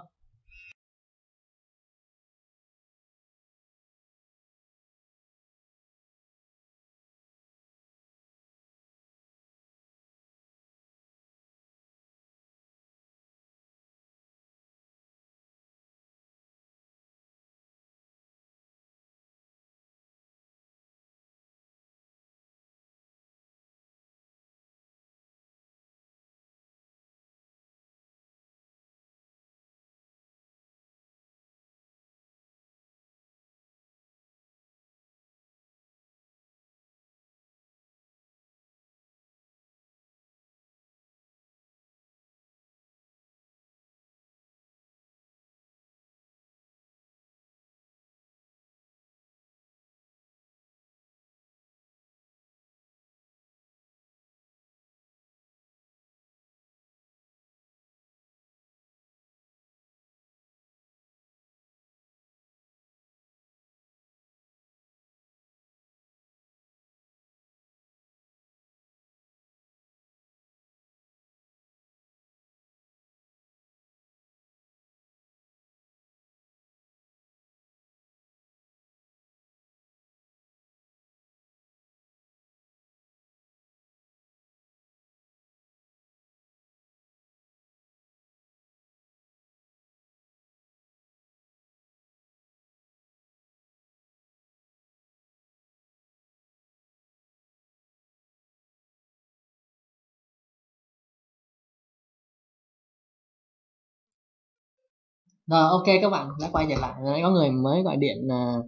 Rồi ok các bạn đã quay trở lại rồi, có người mới gọi điện uh,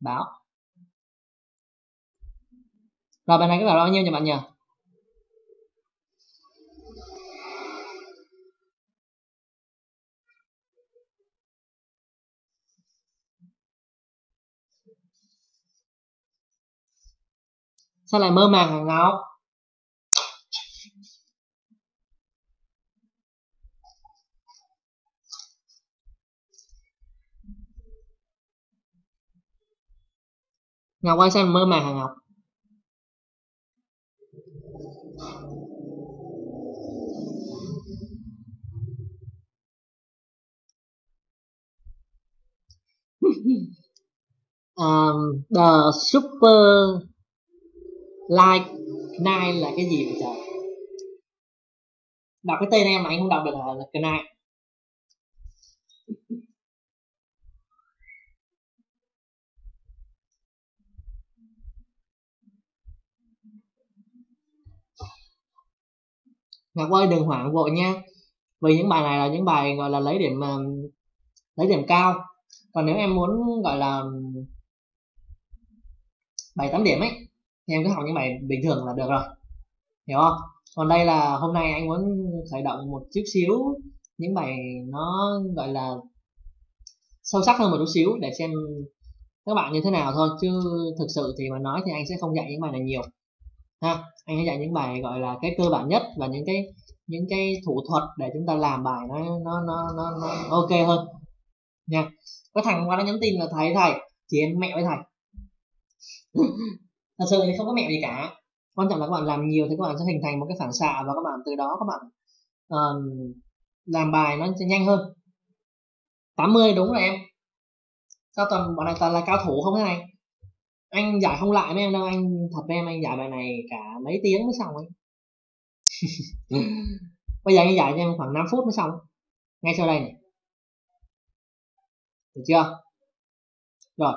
báo. Rồi bài này các bạn bao nhiêu nhỉ bạn nhỉ? Sao lại mơ màng hả Ngọc? Ngọc ơi, xem mơ màng hả Ngọc? um, The Super Like Night là cái gì vậy trời? Đọc cái tên em mà anh không đọc được là, là cái này. Ngọc ơi đừng hoảng vội nha, vì những bài này là những bài gọi là lấy điểm lấy điểm cao, còn nếu em muốn gọi là bảy tám điểm ấy thì em cứ học những bài bình thường là được rồi, hiểu không? Còn đây là hôm nay anh muốn khởi động một chút xíu những bài nó gọi là sâu sắc hơn một chút xíu để xem các bạn như thế nào thôi, chứ thực sự thì mà nói thì anh sẽ không dạy những bài này nhiều ha. Anh sẽ dạy những bài gọi là cái cơ bản nhất và những cái những cái thủ thuật để chúng ta làm bài nó nó nó nó, nó ok hơn nha. Có thằng qua nó nhắn tin là thầy thầy chỉ em mẹ với thầy. Thật sự thì không có mẹ gì cả, quan trọng là các bạn làm nhiều thì các bạn sẽ hình thành một cái phản xạ và các bạn từ đó các bạn uh, làm bài nó sẽ nhanh hơn. Tám mươi đúng rồi em, sao toàn bọn này toàn là cao thủ không thế này? Anh giải không lại với em đâu, anh thật với em anh giải bài này cả mấy tiếng mới xong ấy. Bây giờ anh giải cho em khoảng năm phút mới xong. ngay sau đây này. Được chưa? Rồi,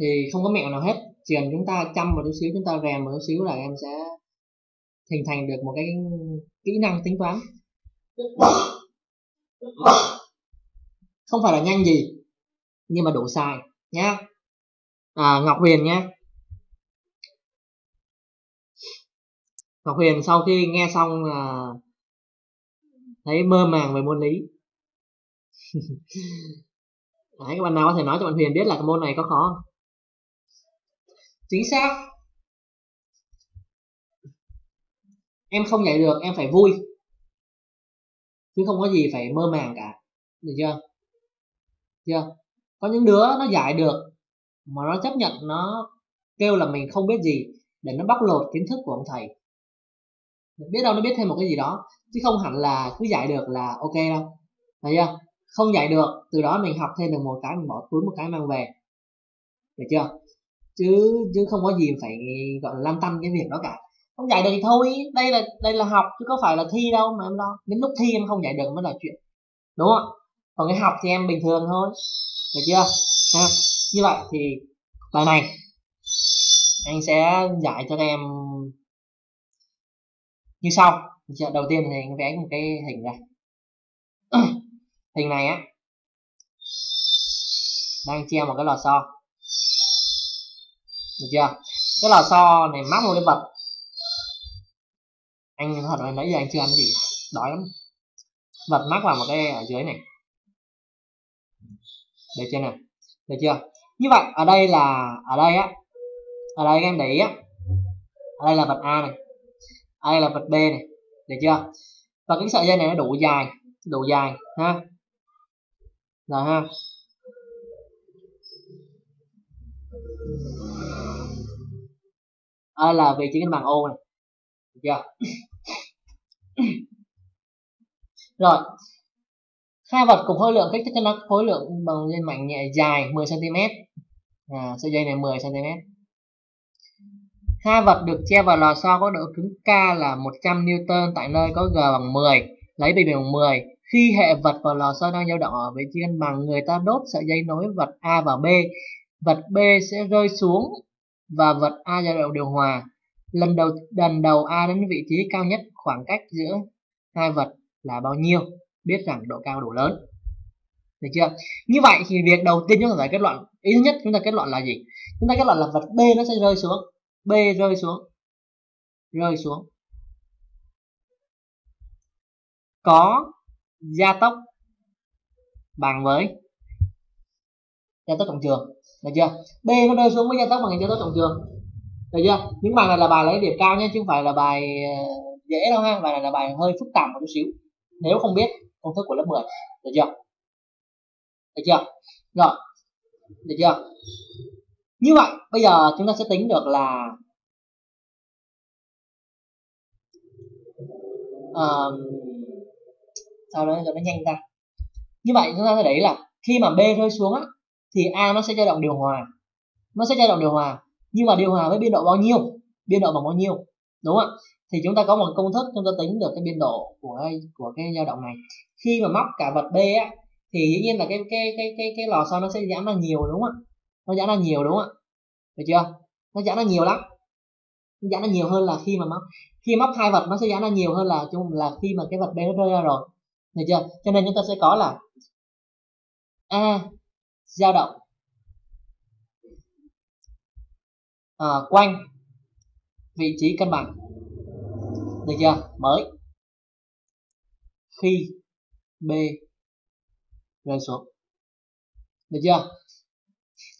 thì không có mẹo nào hết, chỉ cần chúng ta chăm một chút xíu, chúng ta rèn một chút xíu là em sẽ hình thành được một cái kỹ năng tính toán. Không phải là nhanh gì, nhưng mà đủ sai nhá. À, Ngọc Huyền nhá. Ngọc Huyền sau khi nghe xong là thấy mơ màng về môn lý. Đấy, các bạn nào có thể nói cho bạn Huyền biết là cái môn này có khó không? Chính xác. Em không dạy được, em phải vui. Chứ không có gì phải mơ màng cả. Được chưa? Chưa? Có những đứa nó giải được mà nó chấp nhận, nó kêu là mình không biết gì để nó bóc lột kiến thức của ông thầy. Biết đâu nó biết thêm một cái gì đó, chứ không hẳn là cứ giải được là ok đâu. Thấy chưa? Không dạy được, từ đó mình học thêm được một cái, mình bỏ túi một cái mang về. Được chưa? Chứ chứ không có gì phải gọi là lăn tăn cái việc đó cả. Không dạy được thì thôi, đây là đây là học chứ có phải là thi đâu mà em lo. Đến lúc thi em không dạy được mới là chuyện. Đúng không? Còn cái học thì em bình thường thôi. Được chưa? Ha. Như vậy thì bài này anh sẽ giải cho các em như sau. Đầu tiên thì anh vẽ một cái hình này. Hình này á, đang treo một cái lò xo. Được chưa? Cái lò xo này mắc một cái vật. Anh thật là nãy giờ anh chưa ăn gì, đói lắm. Vật mắc vào một cái ở dưới này. Được chưa nào? Được chưa? Như vậy ở đây là, ở đây á, ở đây các em để ý á, ở đây là vật A này, ở đây là vật B này. Được chưa? Và cái sợi dây này nó đủ dài, đủ dài ha. Rồi ha. Đây là vị trí cân bằng ô này. Được chưa? Rồi. Hai vật cùng khối lượng kích thích cho nó khối lượng bằng dây mảnh nhẹ dài mười xăng ti mét. À, sợi dây này mười xăng ti mét. Hai vật được treo vào lò xo có độ cứng K là một trăm Newton tại nơi có G bằng mười. Lấy bình bằng mười. Khi hệ vật vào lò xo đang dao động ở vị trí cân bằng, người ta đốt sợi dây nối vật A và B. Vật B sẽ rơi xuống và vật A dao động điều hòa. Lần đầu lần đầu A đến vị trí cao nhất, khoảng cách giữa hai vật là bao nhiêu? Biết rằng độ cao đủ lớn. Được chưa? Như vậy thì việc đầu tiên chúng ta phải kết luận, ý thứ nhất chúng ta kết luận là gì? Chúng ta kết luận là vật B nó sẽ rơi xuống. B rơi xuống. Rơi xuống. Có gia tốc bằng với gia tốc tổng trường. Được chưa? B nó rơi xuống với gia tốc bằng gia tốc tổng trường. Được chưa? Những bài này là bài lấy điểm cao nhé, chứ không phải là bài dễ đâu ha. Bài này là bài hơi phức tạp một chút xíu nếu không biết công thức của lớp mười. Được chưa? Được chưa? Rồi. Được chưa? Như vậy bây giờ chúng ta sẽ tính được là uh, sau đó cho nó nhanh ra. Như vậy chúng ta sẽ để ý là khi mà B rơi xuống á, thì A nó sẽ dao động điều hòa. Nó sẽ dao động điều hòa. Nhưng mà điều hòa với biên độ bao nhiêu? Biên độ bằng bao nhiêu? Đúng không ạ? Thì chúng ta có một công thức chúng ta tính được cái biên độ của cái, của cái dao động này. Khi mà móc cả vật B á, thì dĩ nhiên là cái cái cái cái cái lò xo nó sẽ giãn ra nhiều, đúng không ạ? Nó giãn ra nhiều, đúng không ạ? Được chưa? Nó giãn ra nhiều lắm. Nó giãn ra nhiều hơn là khi mà móc. Khi móc hai vật nó sẽ giãn ra nhiều hơn là chung là khi mà cái vật B nó rơi ra rồi. Được chưa? Cho nên chúng ta sẽ có là A dao động à, quanh vị trí cân bằng. Được chưa? Mới khi B rơi xuống. Được chưa?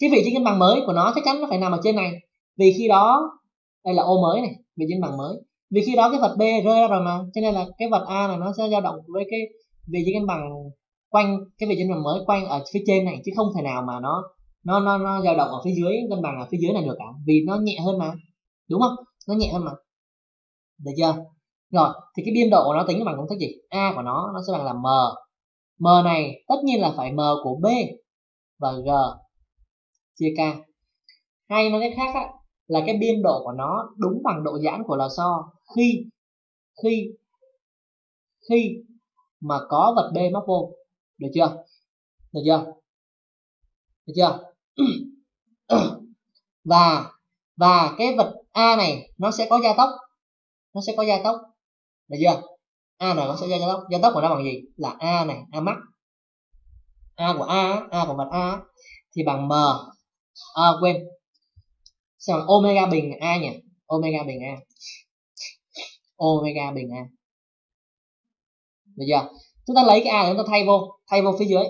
Cái vị trí cân bằng mới của nó chắc chắn nó phải nằm ở trên này. Vì khi đó đây là ô mới này, vị trí cân bằng mới. Vì khi đó cái vật B rơi ra rồi mà, cho nên là cái vật A này nó sẽ dao động với cái vị trí cân bằng quanh cái vị trí cân bằng mới quanh ở phía trên này, chứ không thể nào mà nó nó nó nó dao động ở phía dưới cân bằng ở phía dưới này được cả, vì nó nhẹ hơn mà. Đúng không? Nó nhẹ hơn mà. Được chưa? Rồi, thì cái biên độ của nó tính bằng công thức gì? A của nó nó sẽ bằng là M. M này tất nhiên là phải M của B và G chia K. Hay nói cách khác á, là cái biên độ của nó đúng bằng độ giãn của lò xo khi khi khi mà có vật B móc vô. Được chưa? Được chưa? Được chưa? Và và cái vật A này nó sẽ có gia tốc. Nó sẽ có gia tốc. Được chưa? A này nó sẽ gia tốc. Gia tốc của nó bằng gì? Là A này, A max. A của A, A của vật A thì bằng M. À, quên. Sao bằng omega bình A nhỉ? Omega bình A. Omega bình A. Được chưa? Chúng ta lấy cái A này chúng ta thay vô, thay vô phía dưới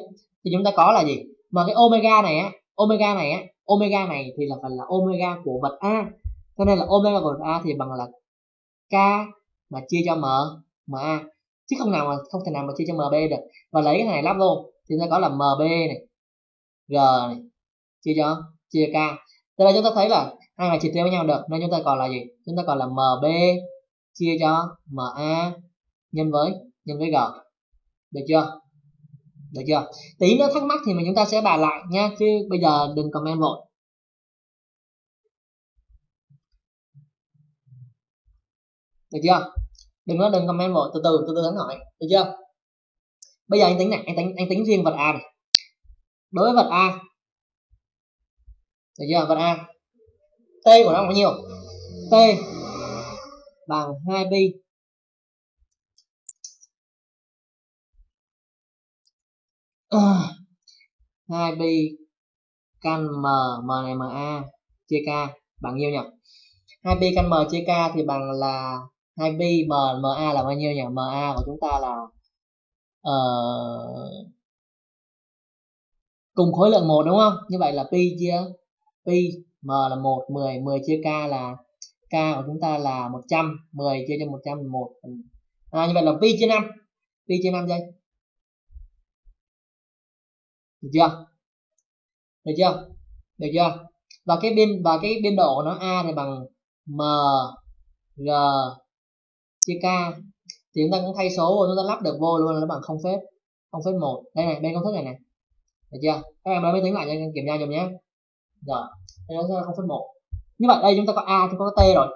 thì chúng ta có là gì? Mà cái omega này á, omega này á, omega này thì là phần là omega của vật A. Cho nên là omega của vật A thì bằng là K mà chia cho M, M A. Chứ không nào mà không thể nào mà chia cho M B được. Và lấy cái này lắp vô thì chúng ta có là M B này, G này chia cho chia K. Tức là chúng ta thấy là hai này trừ tiêu với nhau được nên chúng ta còn là gì? Chúng ta còn là M B chia cho M A nhân với nhân với G. Được chưa? Được chưa? Tí nữa thắc mắc thì mình chúng ta sẽ bàn lại nha, chứ bây giờ đừng comment vội. Được chưa? Đừng nói đừng comment vội, từ từ từ từ hắn hỏi. Được chưa? Bây giờ anh tính này, anh tính anh tính riêng vật A này. Đối với vật A. Được chưa? Vật A. T của nó bao nhiêu? T bằng hai pi. hai pi căn M, M này M A chia K bằng nhiêu nhỉ? hai pi căn M chia K thì bằng là hai pi M, M A là bao nhiêu nhỉ? M A của chúng ta là uh, cùng khối lượng một đúng không? Như vậy là pi chia pi M là một, mười, mười chia K là K của chúng ta là một trăm, mười chia cho một trăm là một. À, như vậy là pi chia năm. Pi chia năm giây. Được chưa? Được chưa? Được chưa? Và cái biên và cái biên độ của nó A này bằng M G chia K thì chúng ta cũng thay số rồi, chúng ta lắp được vô luôn là nó bằng không phẩy không phẩy một. Đây này, bên công thức này này. Được chưa? Các em mới tính lại cho kiểm tra dùm nhé. Rồi, đây nó sẽ không phẩy một. Như vậy đây chúng ta có A, chúng ta có T rồi.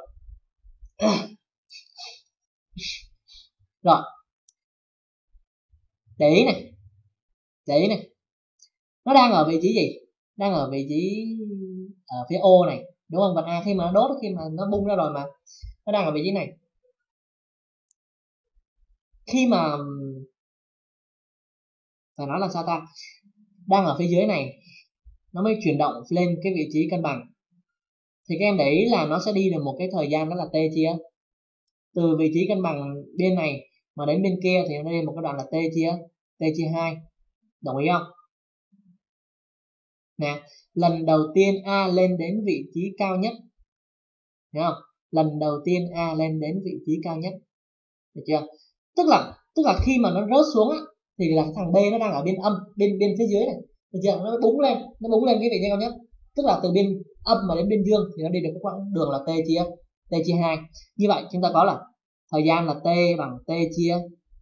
Rồi. Để ý này. Để ý này. Nó đang ở vị trí gì? Đang ở vị trí ở phía O này, đúng không? Vật A khi mà nó đốt, khi mà nó bung ra rồi mà nó đang ở vị trí này. Khi mà phải nói là sao ta? Đang ở phía dưới này nó mới chuyển động lên cái vị trí cân bằng. Thì các em để ý là nó sẽ đi được một cái thời gian, đó là T chia. Từ vị trí cân bằng bên này mà đến bên kia thì nó đi một cái đoạn là T chia, T chia hai. Đồng ý không? Nè, lần đầu tiên A lên đến vị trí cao nhất. Thấy không? Lần đầu tiên A lên đến vị trí cao nhất. Được chưa? Tức là tức là khi mà nó rớt xuống á thì là cái thằng B nó đang ở bên âm, bên bên phía dưới này. Được chưa? Nó búng lên, nó búng lên cái vị trí cao nhất. Tức là từ bên âm mà đến bên dương thì nó đi được cái quãng đường là T chia T chia hai. Như vậy chúng ta có là thời gian là T bằng T chia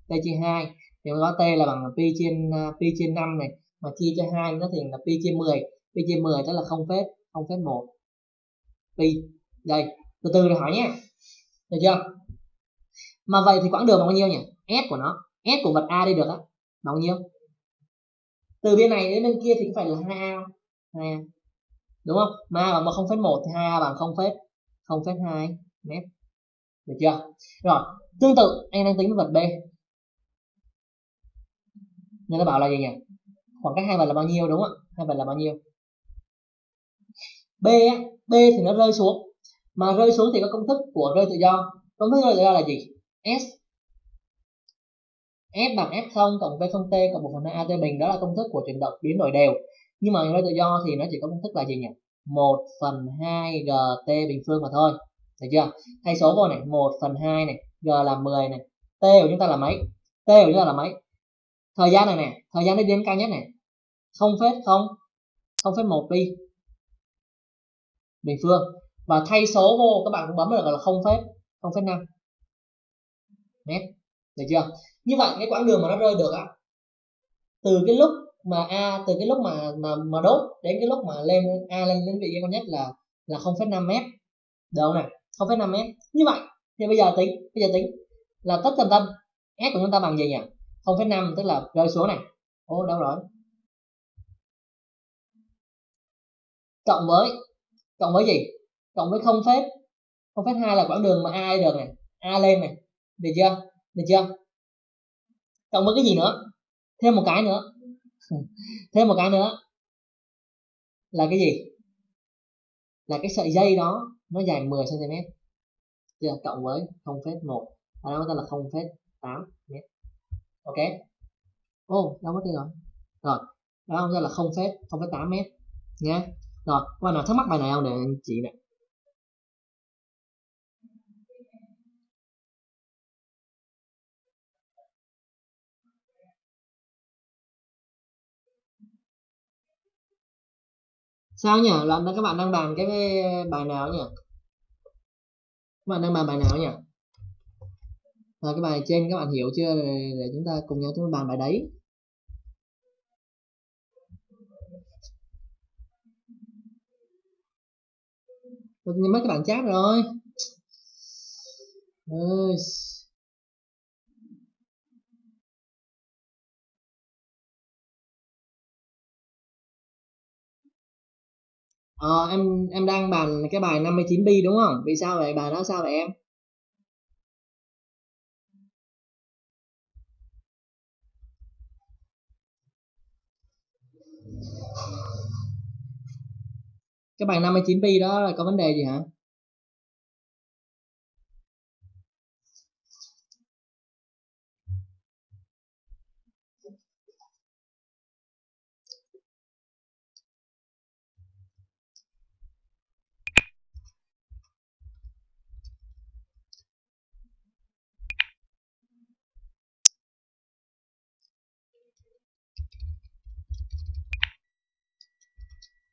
T chia hai. Thì có T là bằng pi trên pi trên năm này. Mà chia cho hai nó thì là pi chia mười. Pi chia mười đó là không phẩy không phẩy một pi. Đây, từ từ để hỏi nhé. Được chưa? Mà vậy thì quãng đường bằng bao nhiêu nhỉ? S của nó, S của vật A đi được á, bao nhiêu? Từ bên này đến bên kia thì cũng phải là hai A. hai A. Đúng không? Mà A bằng không phẩy một thì hai A bằng không phẩy hai mét. Được chưa? Rồi, tương tự anh đang tính với vật B. Nên nó bảo là gì nhỉ? Khoảng cách hai vật là bao nhiêu đúng không ạ? Hai vật là bao nhiêu? B á, B thì nó rơi xuống. Mà rơi xuống thì có công thức của rơi tự do. Công thức rơi tự do là gì? S. S bằng F không cộng V không T cộng một phần hai A T bình, đó là công thức của chuyển động biến đổi đều. Nhưng mà rơi tự do thì nó chỉ có công thức là gì nhỉ? một phần hai G T bình phương mà thôi. Được chưa? Thay số vô này, một phần hai này, G là mười này. T của chúng ta là mấy? T của chúng ta là mấy? Thời gian này nè, thời gian nó đến cao nhất này không phẩy không, không phẩy một pi bình phương. Và thay số vô các bạn cũng bấm được là không phẩy không phẩy năm mét. Được chưa? Như vậy cái quãng đường mà nó rơi được á, từ cái lúc mà A, từ cái lúc mà mà, mà đốt đến cái lúc mà lên A lên đến vị trí cao nhất là là không phẩy năm mét. Được không này? không phẩy năm mét. Như vậy thì bây giờ tính, bây giờ tính là tất tần tân S của chúng ta bằng gì nhỉ? không phẩy năm tức là rơi xuống này, Ô đâu rồi? Cộng với cộng với gì? Cộng với không phép không phép hai là quãng đường mà a được này, a lên này, được chưa? Được chưa? Cộng với cái gì nữa? Thêm một cái nữa. Thêm một cái nữa là cái gì? Là cái sợi dây đó nó dài mười xăng ti mét. Chưa? Cộng với không phép một và nó là không phép tám. Ok. Ô oh, đâu mất đi rồi. Rồi đó ra là không phép không phép tám mét nhé. Rồi qua nào thắc mắc bài này không để chị nè. Sao nhỉ? Là các bạn đang bàn cái bài nào nhỉ? Các bạn đang bàn bài nào nhỉ? Rồi cái bài trên các bạn hiểu chưa, để chúng ta cùng nhau chúng ta bàn bài đấy. Nhưng mấy các bạn chat rồi. Ôi. Ờ, em em đang bàn cái bài năm mươi chín B đúng không? Vì sao vậy? Bài đó sao vậy em? Cái bài năm mươi chín B đó là có vấn đề gì hả?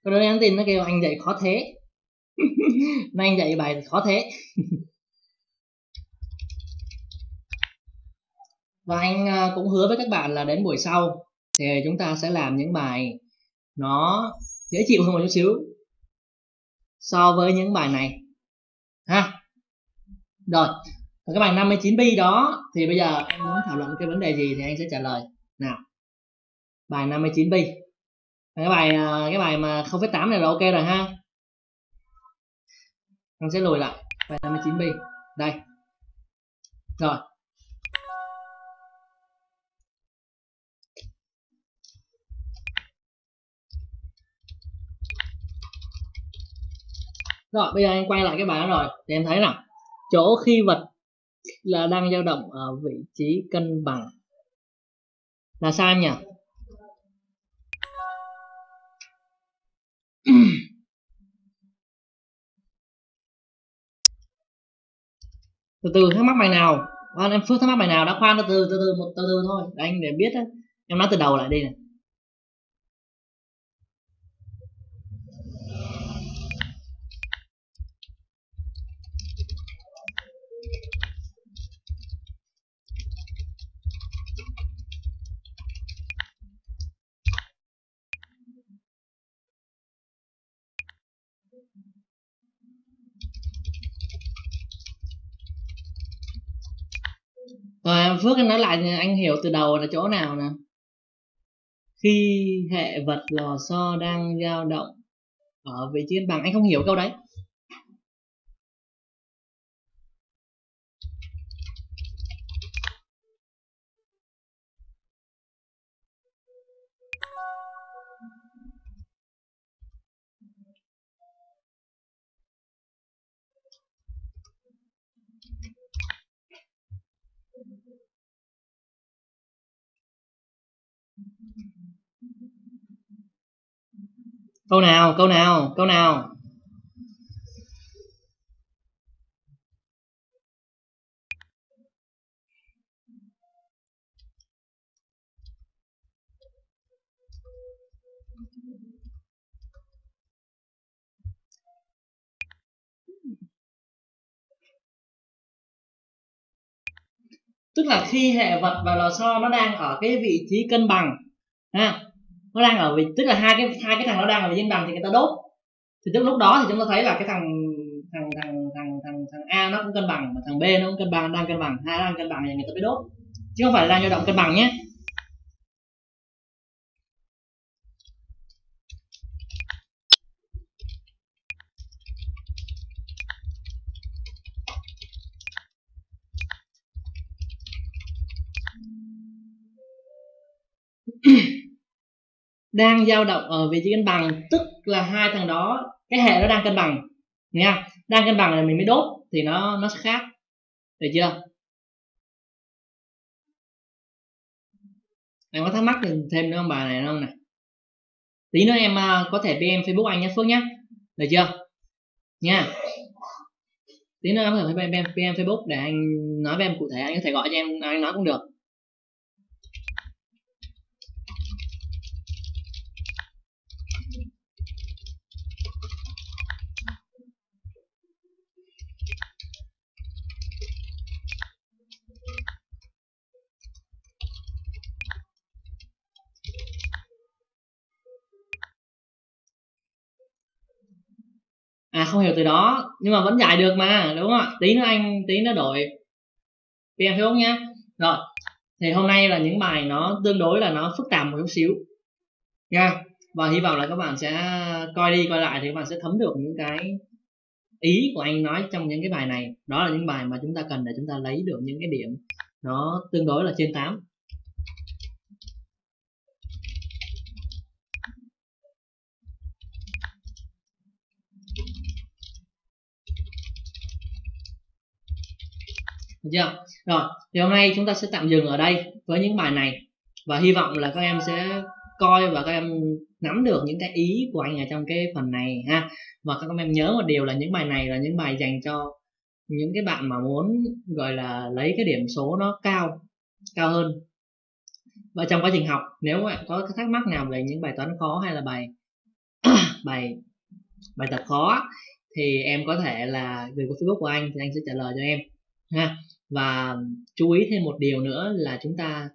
Cái đứa nhắn tin nó kêu anh dạy khó thế. Nay anh dạy bài khó thế. Và anh cũng hứa với các bạn là đến buổi sau thì chúng ta sẽ làm những bài nó dễ chịu hơn một chút xíu so với những bài này ha. Rồi cái bài năm mươi chín B đó thì bây giờ em muốn thảo luận cái vấn đề gì thì anh sẽ trả lời. Nào bài năm mươi chín B, cái bài cái bài mà không phép tám này là ok rồi ha. Anh sẽ lùi lại bài năm mươi chín B đây rồi. Rồi bây giờ anh quay lại cái bài đó rồi thì em thấy nào, chỗ khi vật là đang dao động ở vị trí cân bằng là sao em nhỉ? Từ từ thắc mắc bài nào? À, em Phước thắc mắc bài nào đã khoan từ từ từ từ một từ từ thôi. Để anh để biết đó. Em nói từ đầu lại đi này. Rồi Phước anh nói lại anh hiểu từ đầu là chỗ nào nè? Khi hệ vật lò xo đang dao động ở vị trí cân bằng, anh không hiểu câu đấy. Câu nào, câu nào, câu nào. Tức là khi hệ vật và lò xo nó đang ở cái vị trí cân bằng ha. Nó đang ở vị, tức là hai cái hai cái thằng nó đang ở vị trí cân bằng thì người ta đốt. Thì tức lúc đó thì chúng ta thấy là cái thằng thằng thằng thằng thằng thằng A nó cũng cân bằng mà thằng B nó cũng cân bằng, đang cân bằng, hai đang cân bằng thì người ta mới đốt. Chứ không phải là đang dao động cân bằng nhé. đang dao động ở vị trí cân bằng, tức là hai thằng đó, cái hệ nó đang cân bằng nha, đang cân bằng là mình mới đốt thì nó nó sẽ khác, được chưa? Em có thắc mắc thì thêm nữa không bài này không nè? Tí nữa em có thể pê em Facebook anh nhé Phước nhé, được chưa? Nha. Tí nữa em có thể pê em Facebook để anh nói với em cụ thể, anh có thể gọi cho em, anh nói cũng được. À không hiểu từ đó nhưng mà vẫn giải được mà, đúng không ạ? Tí nữa anh tí nữa đổi pê em Facebook nhá. Rồi thì hôm nay là những bài nó tương đối là nó phức tạp một chút xíu nha, và hy vọng là các bạn sẽ coi đi coi lại thì các bạn sẽ thấm được những cái ý của anh nói trong những cái bài này. Đó là những bài mà chúng ta cần để chúng ta lấy được những cái điểm nó tương đối là trên tám. Được chưa? Rồi, thì hôm nay chúng ta sẽ tạm dừng ở đây với những bài này và hy vọng là các em sẽ coi và các em nắm được những cái ý của anh ở trong cái phần này ha. Và các em nhớ một điều là những bài này là những bài dành cho những cái bạn mà muốn gọi là lấy cái điểm số nó cao cao hơn. Và trong quá trình học nếu các bạn có thắc mắc nào về những bài toán khó hay là bài bài bài tập khó thì em có thể là gửi qua Facebook của anh thì anh sẽ trả lời cho em ha. Và chú ý thêm một điều nữa là chúng ta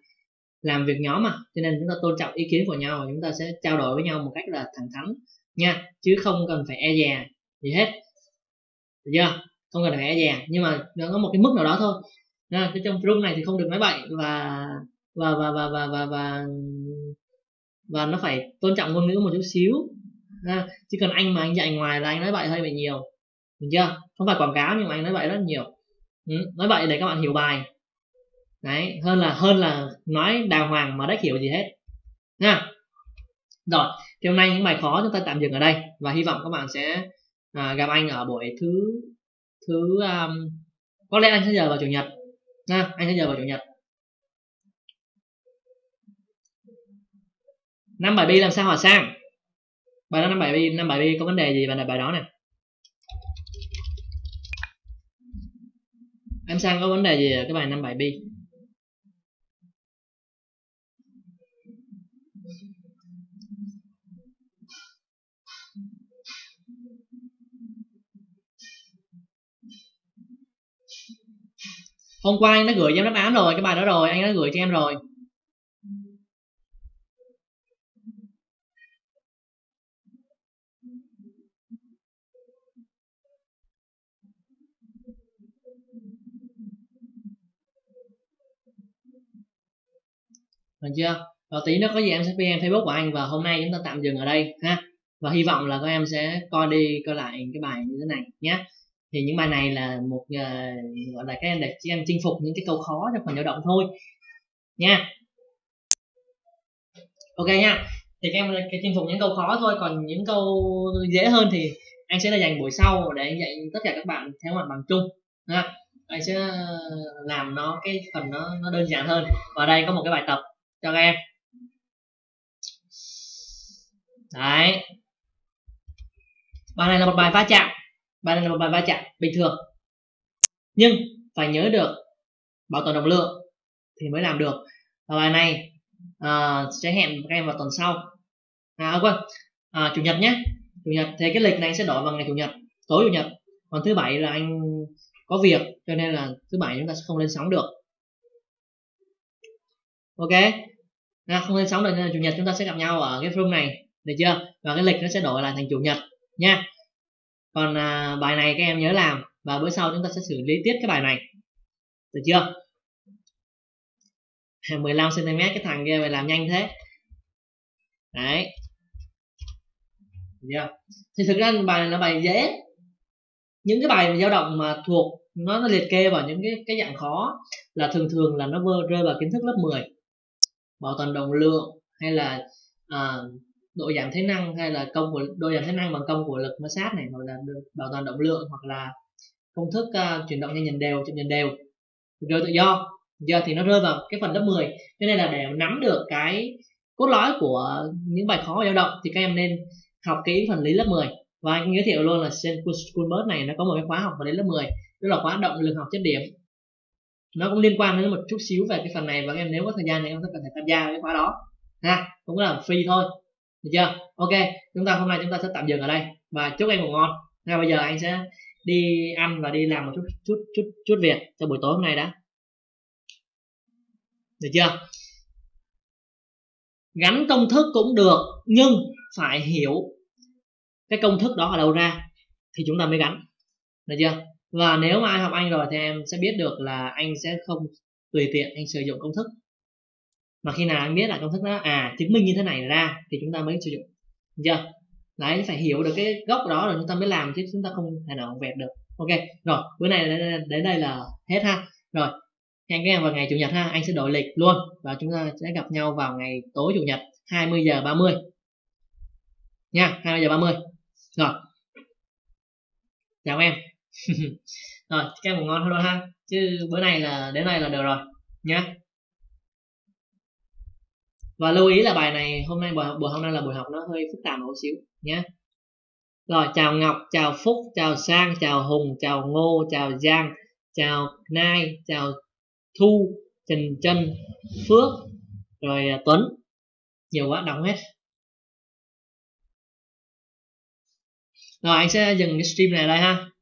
làm việc nhóm mà, cho nên chúng ta tôn trọng ý kiến của nhau và chúng ta sẽ trao đổi với nhau một cách là thẳng thắn nha, chứ không cần phải e dè gì hết, được chưa? Không cần phải e dè, nhưng mà nó có một cái mức nào đó thôi nha. Cái trong room này thì không được nói bậy và và và và và và và, và nó phải tôn trọng ngôn ngữ một chút xíu ha. Chứ còn anh mà anh dạy ngoài là anh nói bậy hơi bị nhiều, được chưa? Không phải quảng cáo nhưng mà anh nói bậy rất nhiều. Ừ, nói vậy để các bạn hiểu bài đấy, hơn là hơn là nói đàng hoàng mà đếch hiểu gì hết nha. Rồi thì hôm nay những bài khó chúng ta tạm dừng ở đây và hy vọng các bạn sẽ à, gặp anh ở buổi thứ thứ um, có lẽ anh sẽ giờ vào chủ nhật nha, anh sẽ giờ vào chủ nhật. Năm bài bi làm sao hòa sang bài đó, năm bài bi năm bài bi có vấn đề gì bạn đặt bài đó nè. Em sang có vấn đề gì ở cái bài năm bài bi? Hôm qua anh đã gửi cho em đáp án rồi, cái bài đó rồi, anh đã gửi cho em rồi. Được chưa? Và tí nữa có gì em sẽ pê em Facebook của anh. Và hôm nay chúng ta tạm dừng ở đây ha. Và hy vọng là các em sẽ coi đi coi lại cái bài như thế này nhé. Thì những bài này là một uh, gọi là các em để chị em chinh phục những cái câu khó trong phần dao động thôi nha. Ok nha. Thì các em chinh phục những câu khó thôi, còn những câu dễ hơn thì anh sẽ là dành buổi sau để anh dạy tất cả các bạn theo mặt bằng chung ha. Anh sẽ làm nó cái phần nó, nó đơn giản hơn. Và đây có một cái bài tập cho các em đấy. Bài này là một bài va chạm, bài này là một bài va chạm bình thường nhưng phải nhớ được bảo toàn động lượng thì mới làm được. Và bài này à, sẽ hẹn các em vào tuần sau à, quên à, chủ nhật nhé, chủ nhật. Thế cái lịch này sẽ đổi vào ngày chủ nhật, tối chủ nhật. Còn thứ bảy là anh có việc cho nên là thứ bảy chúng ta sẽ không lên sóng được. Ok, à, không lên sóng được nên là chủ nhật chúng ta sẽ gặp nhau ở cái room này, được chưa? Và cái lịch nó sẽ đổi lại thành chủ nhật nha. Còn à, bài này các em nhớ làm và bữa sau chúng ta sẽ xử lý tiếp cái bài này, được chưa? mười lăm xăng ti mét cái thằng kia mày làm nhanh thế đấy, được chưa? Thì thực ra bài này là bài dễ. Những cái bài dao động mà thuộc nó, nó liệt kê vào những cái cái dạng khó là thường thường là nó rơi vào kiến thức lớp mười, bảo toàn động lượng hay là uh, độ giảm thế năng, hay là công của độ giảm thế năng bằng công của lực ma sát này, hoặc là bảo toàn động lượng, hoặc là công thức uh, chuyển động nhanh nhần đều, chậm nhần đều, rơi tự do. Giờ thì nó rơi vào cái phần lớp mười. Cho nên là để nắm được cái cốt lõi của những bài khó về dao động thì các em nên học kỹ phần lý lớp mười. Và anh giới thiệu luôn là trên SchoolBus này nó có một cái khóa học vào đến lớp mười, tức là khóa động lực học chất điểm. Nó cũng liên quan đến một chút xíu về cái phần này, và các em nếu có thời gian thì em sẽ cần phải tham gia cái khóa đó ha, cũng là free thôi, được chưa? Ok, chúng ta hôm nay chúng ta sẽ tạm dừng ở đây và chúc em ngủ ngon. Ngay bây giờ anh sẽ đi ăn và đi làm một chút chút chút chút việc cho buổi tối hôm nay đã, được chưa? Gắn công thức cũng được, nhưng phải hiểu cái công thức đó ở đâu ra thì chúng ta mới gắn, được chưa? Và nếu mà ai học Anh rồi thì em sẽ biết được là anh sẽ không tùy tiện anh sử dụng công thức, mà khi nào anh biết là công thức đó à chứng minh như thế này ra thì chúng ta mới sử dụng, được chưa? Đấy, phải hiểu được cái gốc đó rồi chúng ta mới làm, chứ chúng ta không thể nào vẹt được. Ok rồi, bữa nay đến đây là hết ha. Rồi hẹn các em vào ngày chủ nhật ha, anh sẽ đổi lịch luôn và chúng ta sẽ gặp nhau vào ngày tối chủ nhật hai mươi giờ ba mươi nha, hai mươi giờ ba mươi. Rồi chào em. Rồi các em ngủ ngon thôi ha, chứ bữa nay là đến đây là được rồi nhá. Và lưu ý là bài này hôm nay buổi học, buổi hôm nay là buổi học nó hơi phức tạp một xíu nhé. Rồi chào Ngọc, chào Phúc, chào Sang, chào Hùng, chào Ngô, chào Giang, chào Nai, chào Thu, Trình Trân, Phước, rồi Tuấn, nhiều quá đọc hết. Rồi anh sẽ dừng cái stream này ở đây ha.